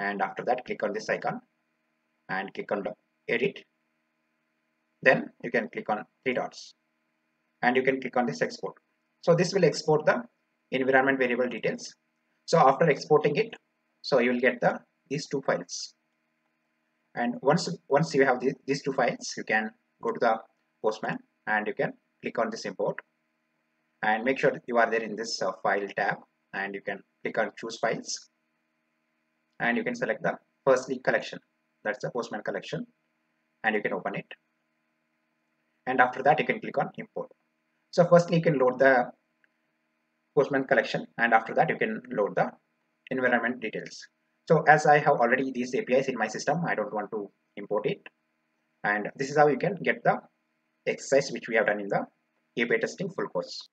and after that click on this icon and click on the edit. Then you can click on three dots and you can click on this export. So this will export the environment variable details. So after exporting it, so you will get the these two files, and once once you have these, these two files, you can go to the Postman and you can click on this import, and make sure that you are there in this uh, file tab, and you can click on choose files, and you can select the firstly collection, that's the Postman collection, and you can open it, and after that you can click on import. So firstly you can load the Postman collection, and after that you can load the environment details. So as I have already these A P Is in my system, I don't want to import it, and this is how you can get the exercise which we have done in the A P I testing full course.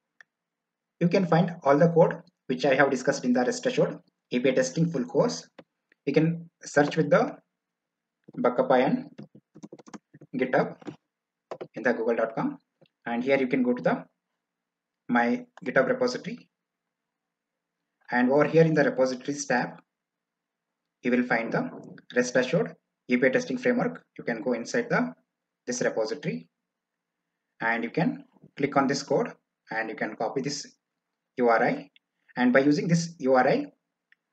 You can find all the code which I have discussed in the Rest Assured A P I testing full course. You can search with the Bakkappa and GitHub in the google dot com, and here you can go to the my GitHub repository. And over here in the repositories tab, you will find the Rest Assured A P I testing framework. You can go inside the this repository and you can click on this code, and you can copy this U R I, and by using this U R I,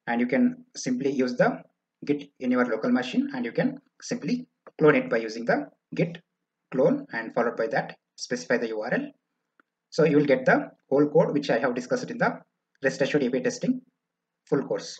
and you can simply use the Git in your local machine, and you can simply clone it by using the Git clone and followed by that specify the U R L. So you will get the whole code which I have discussed in the REST Assured A P I testing full course.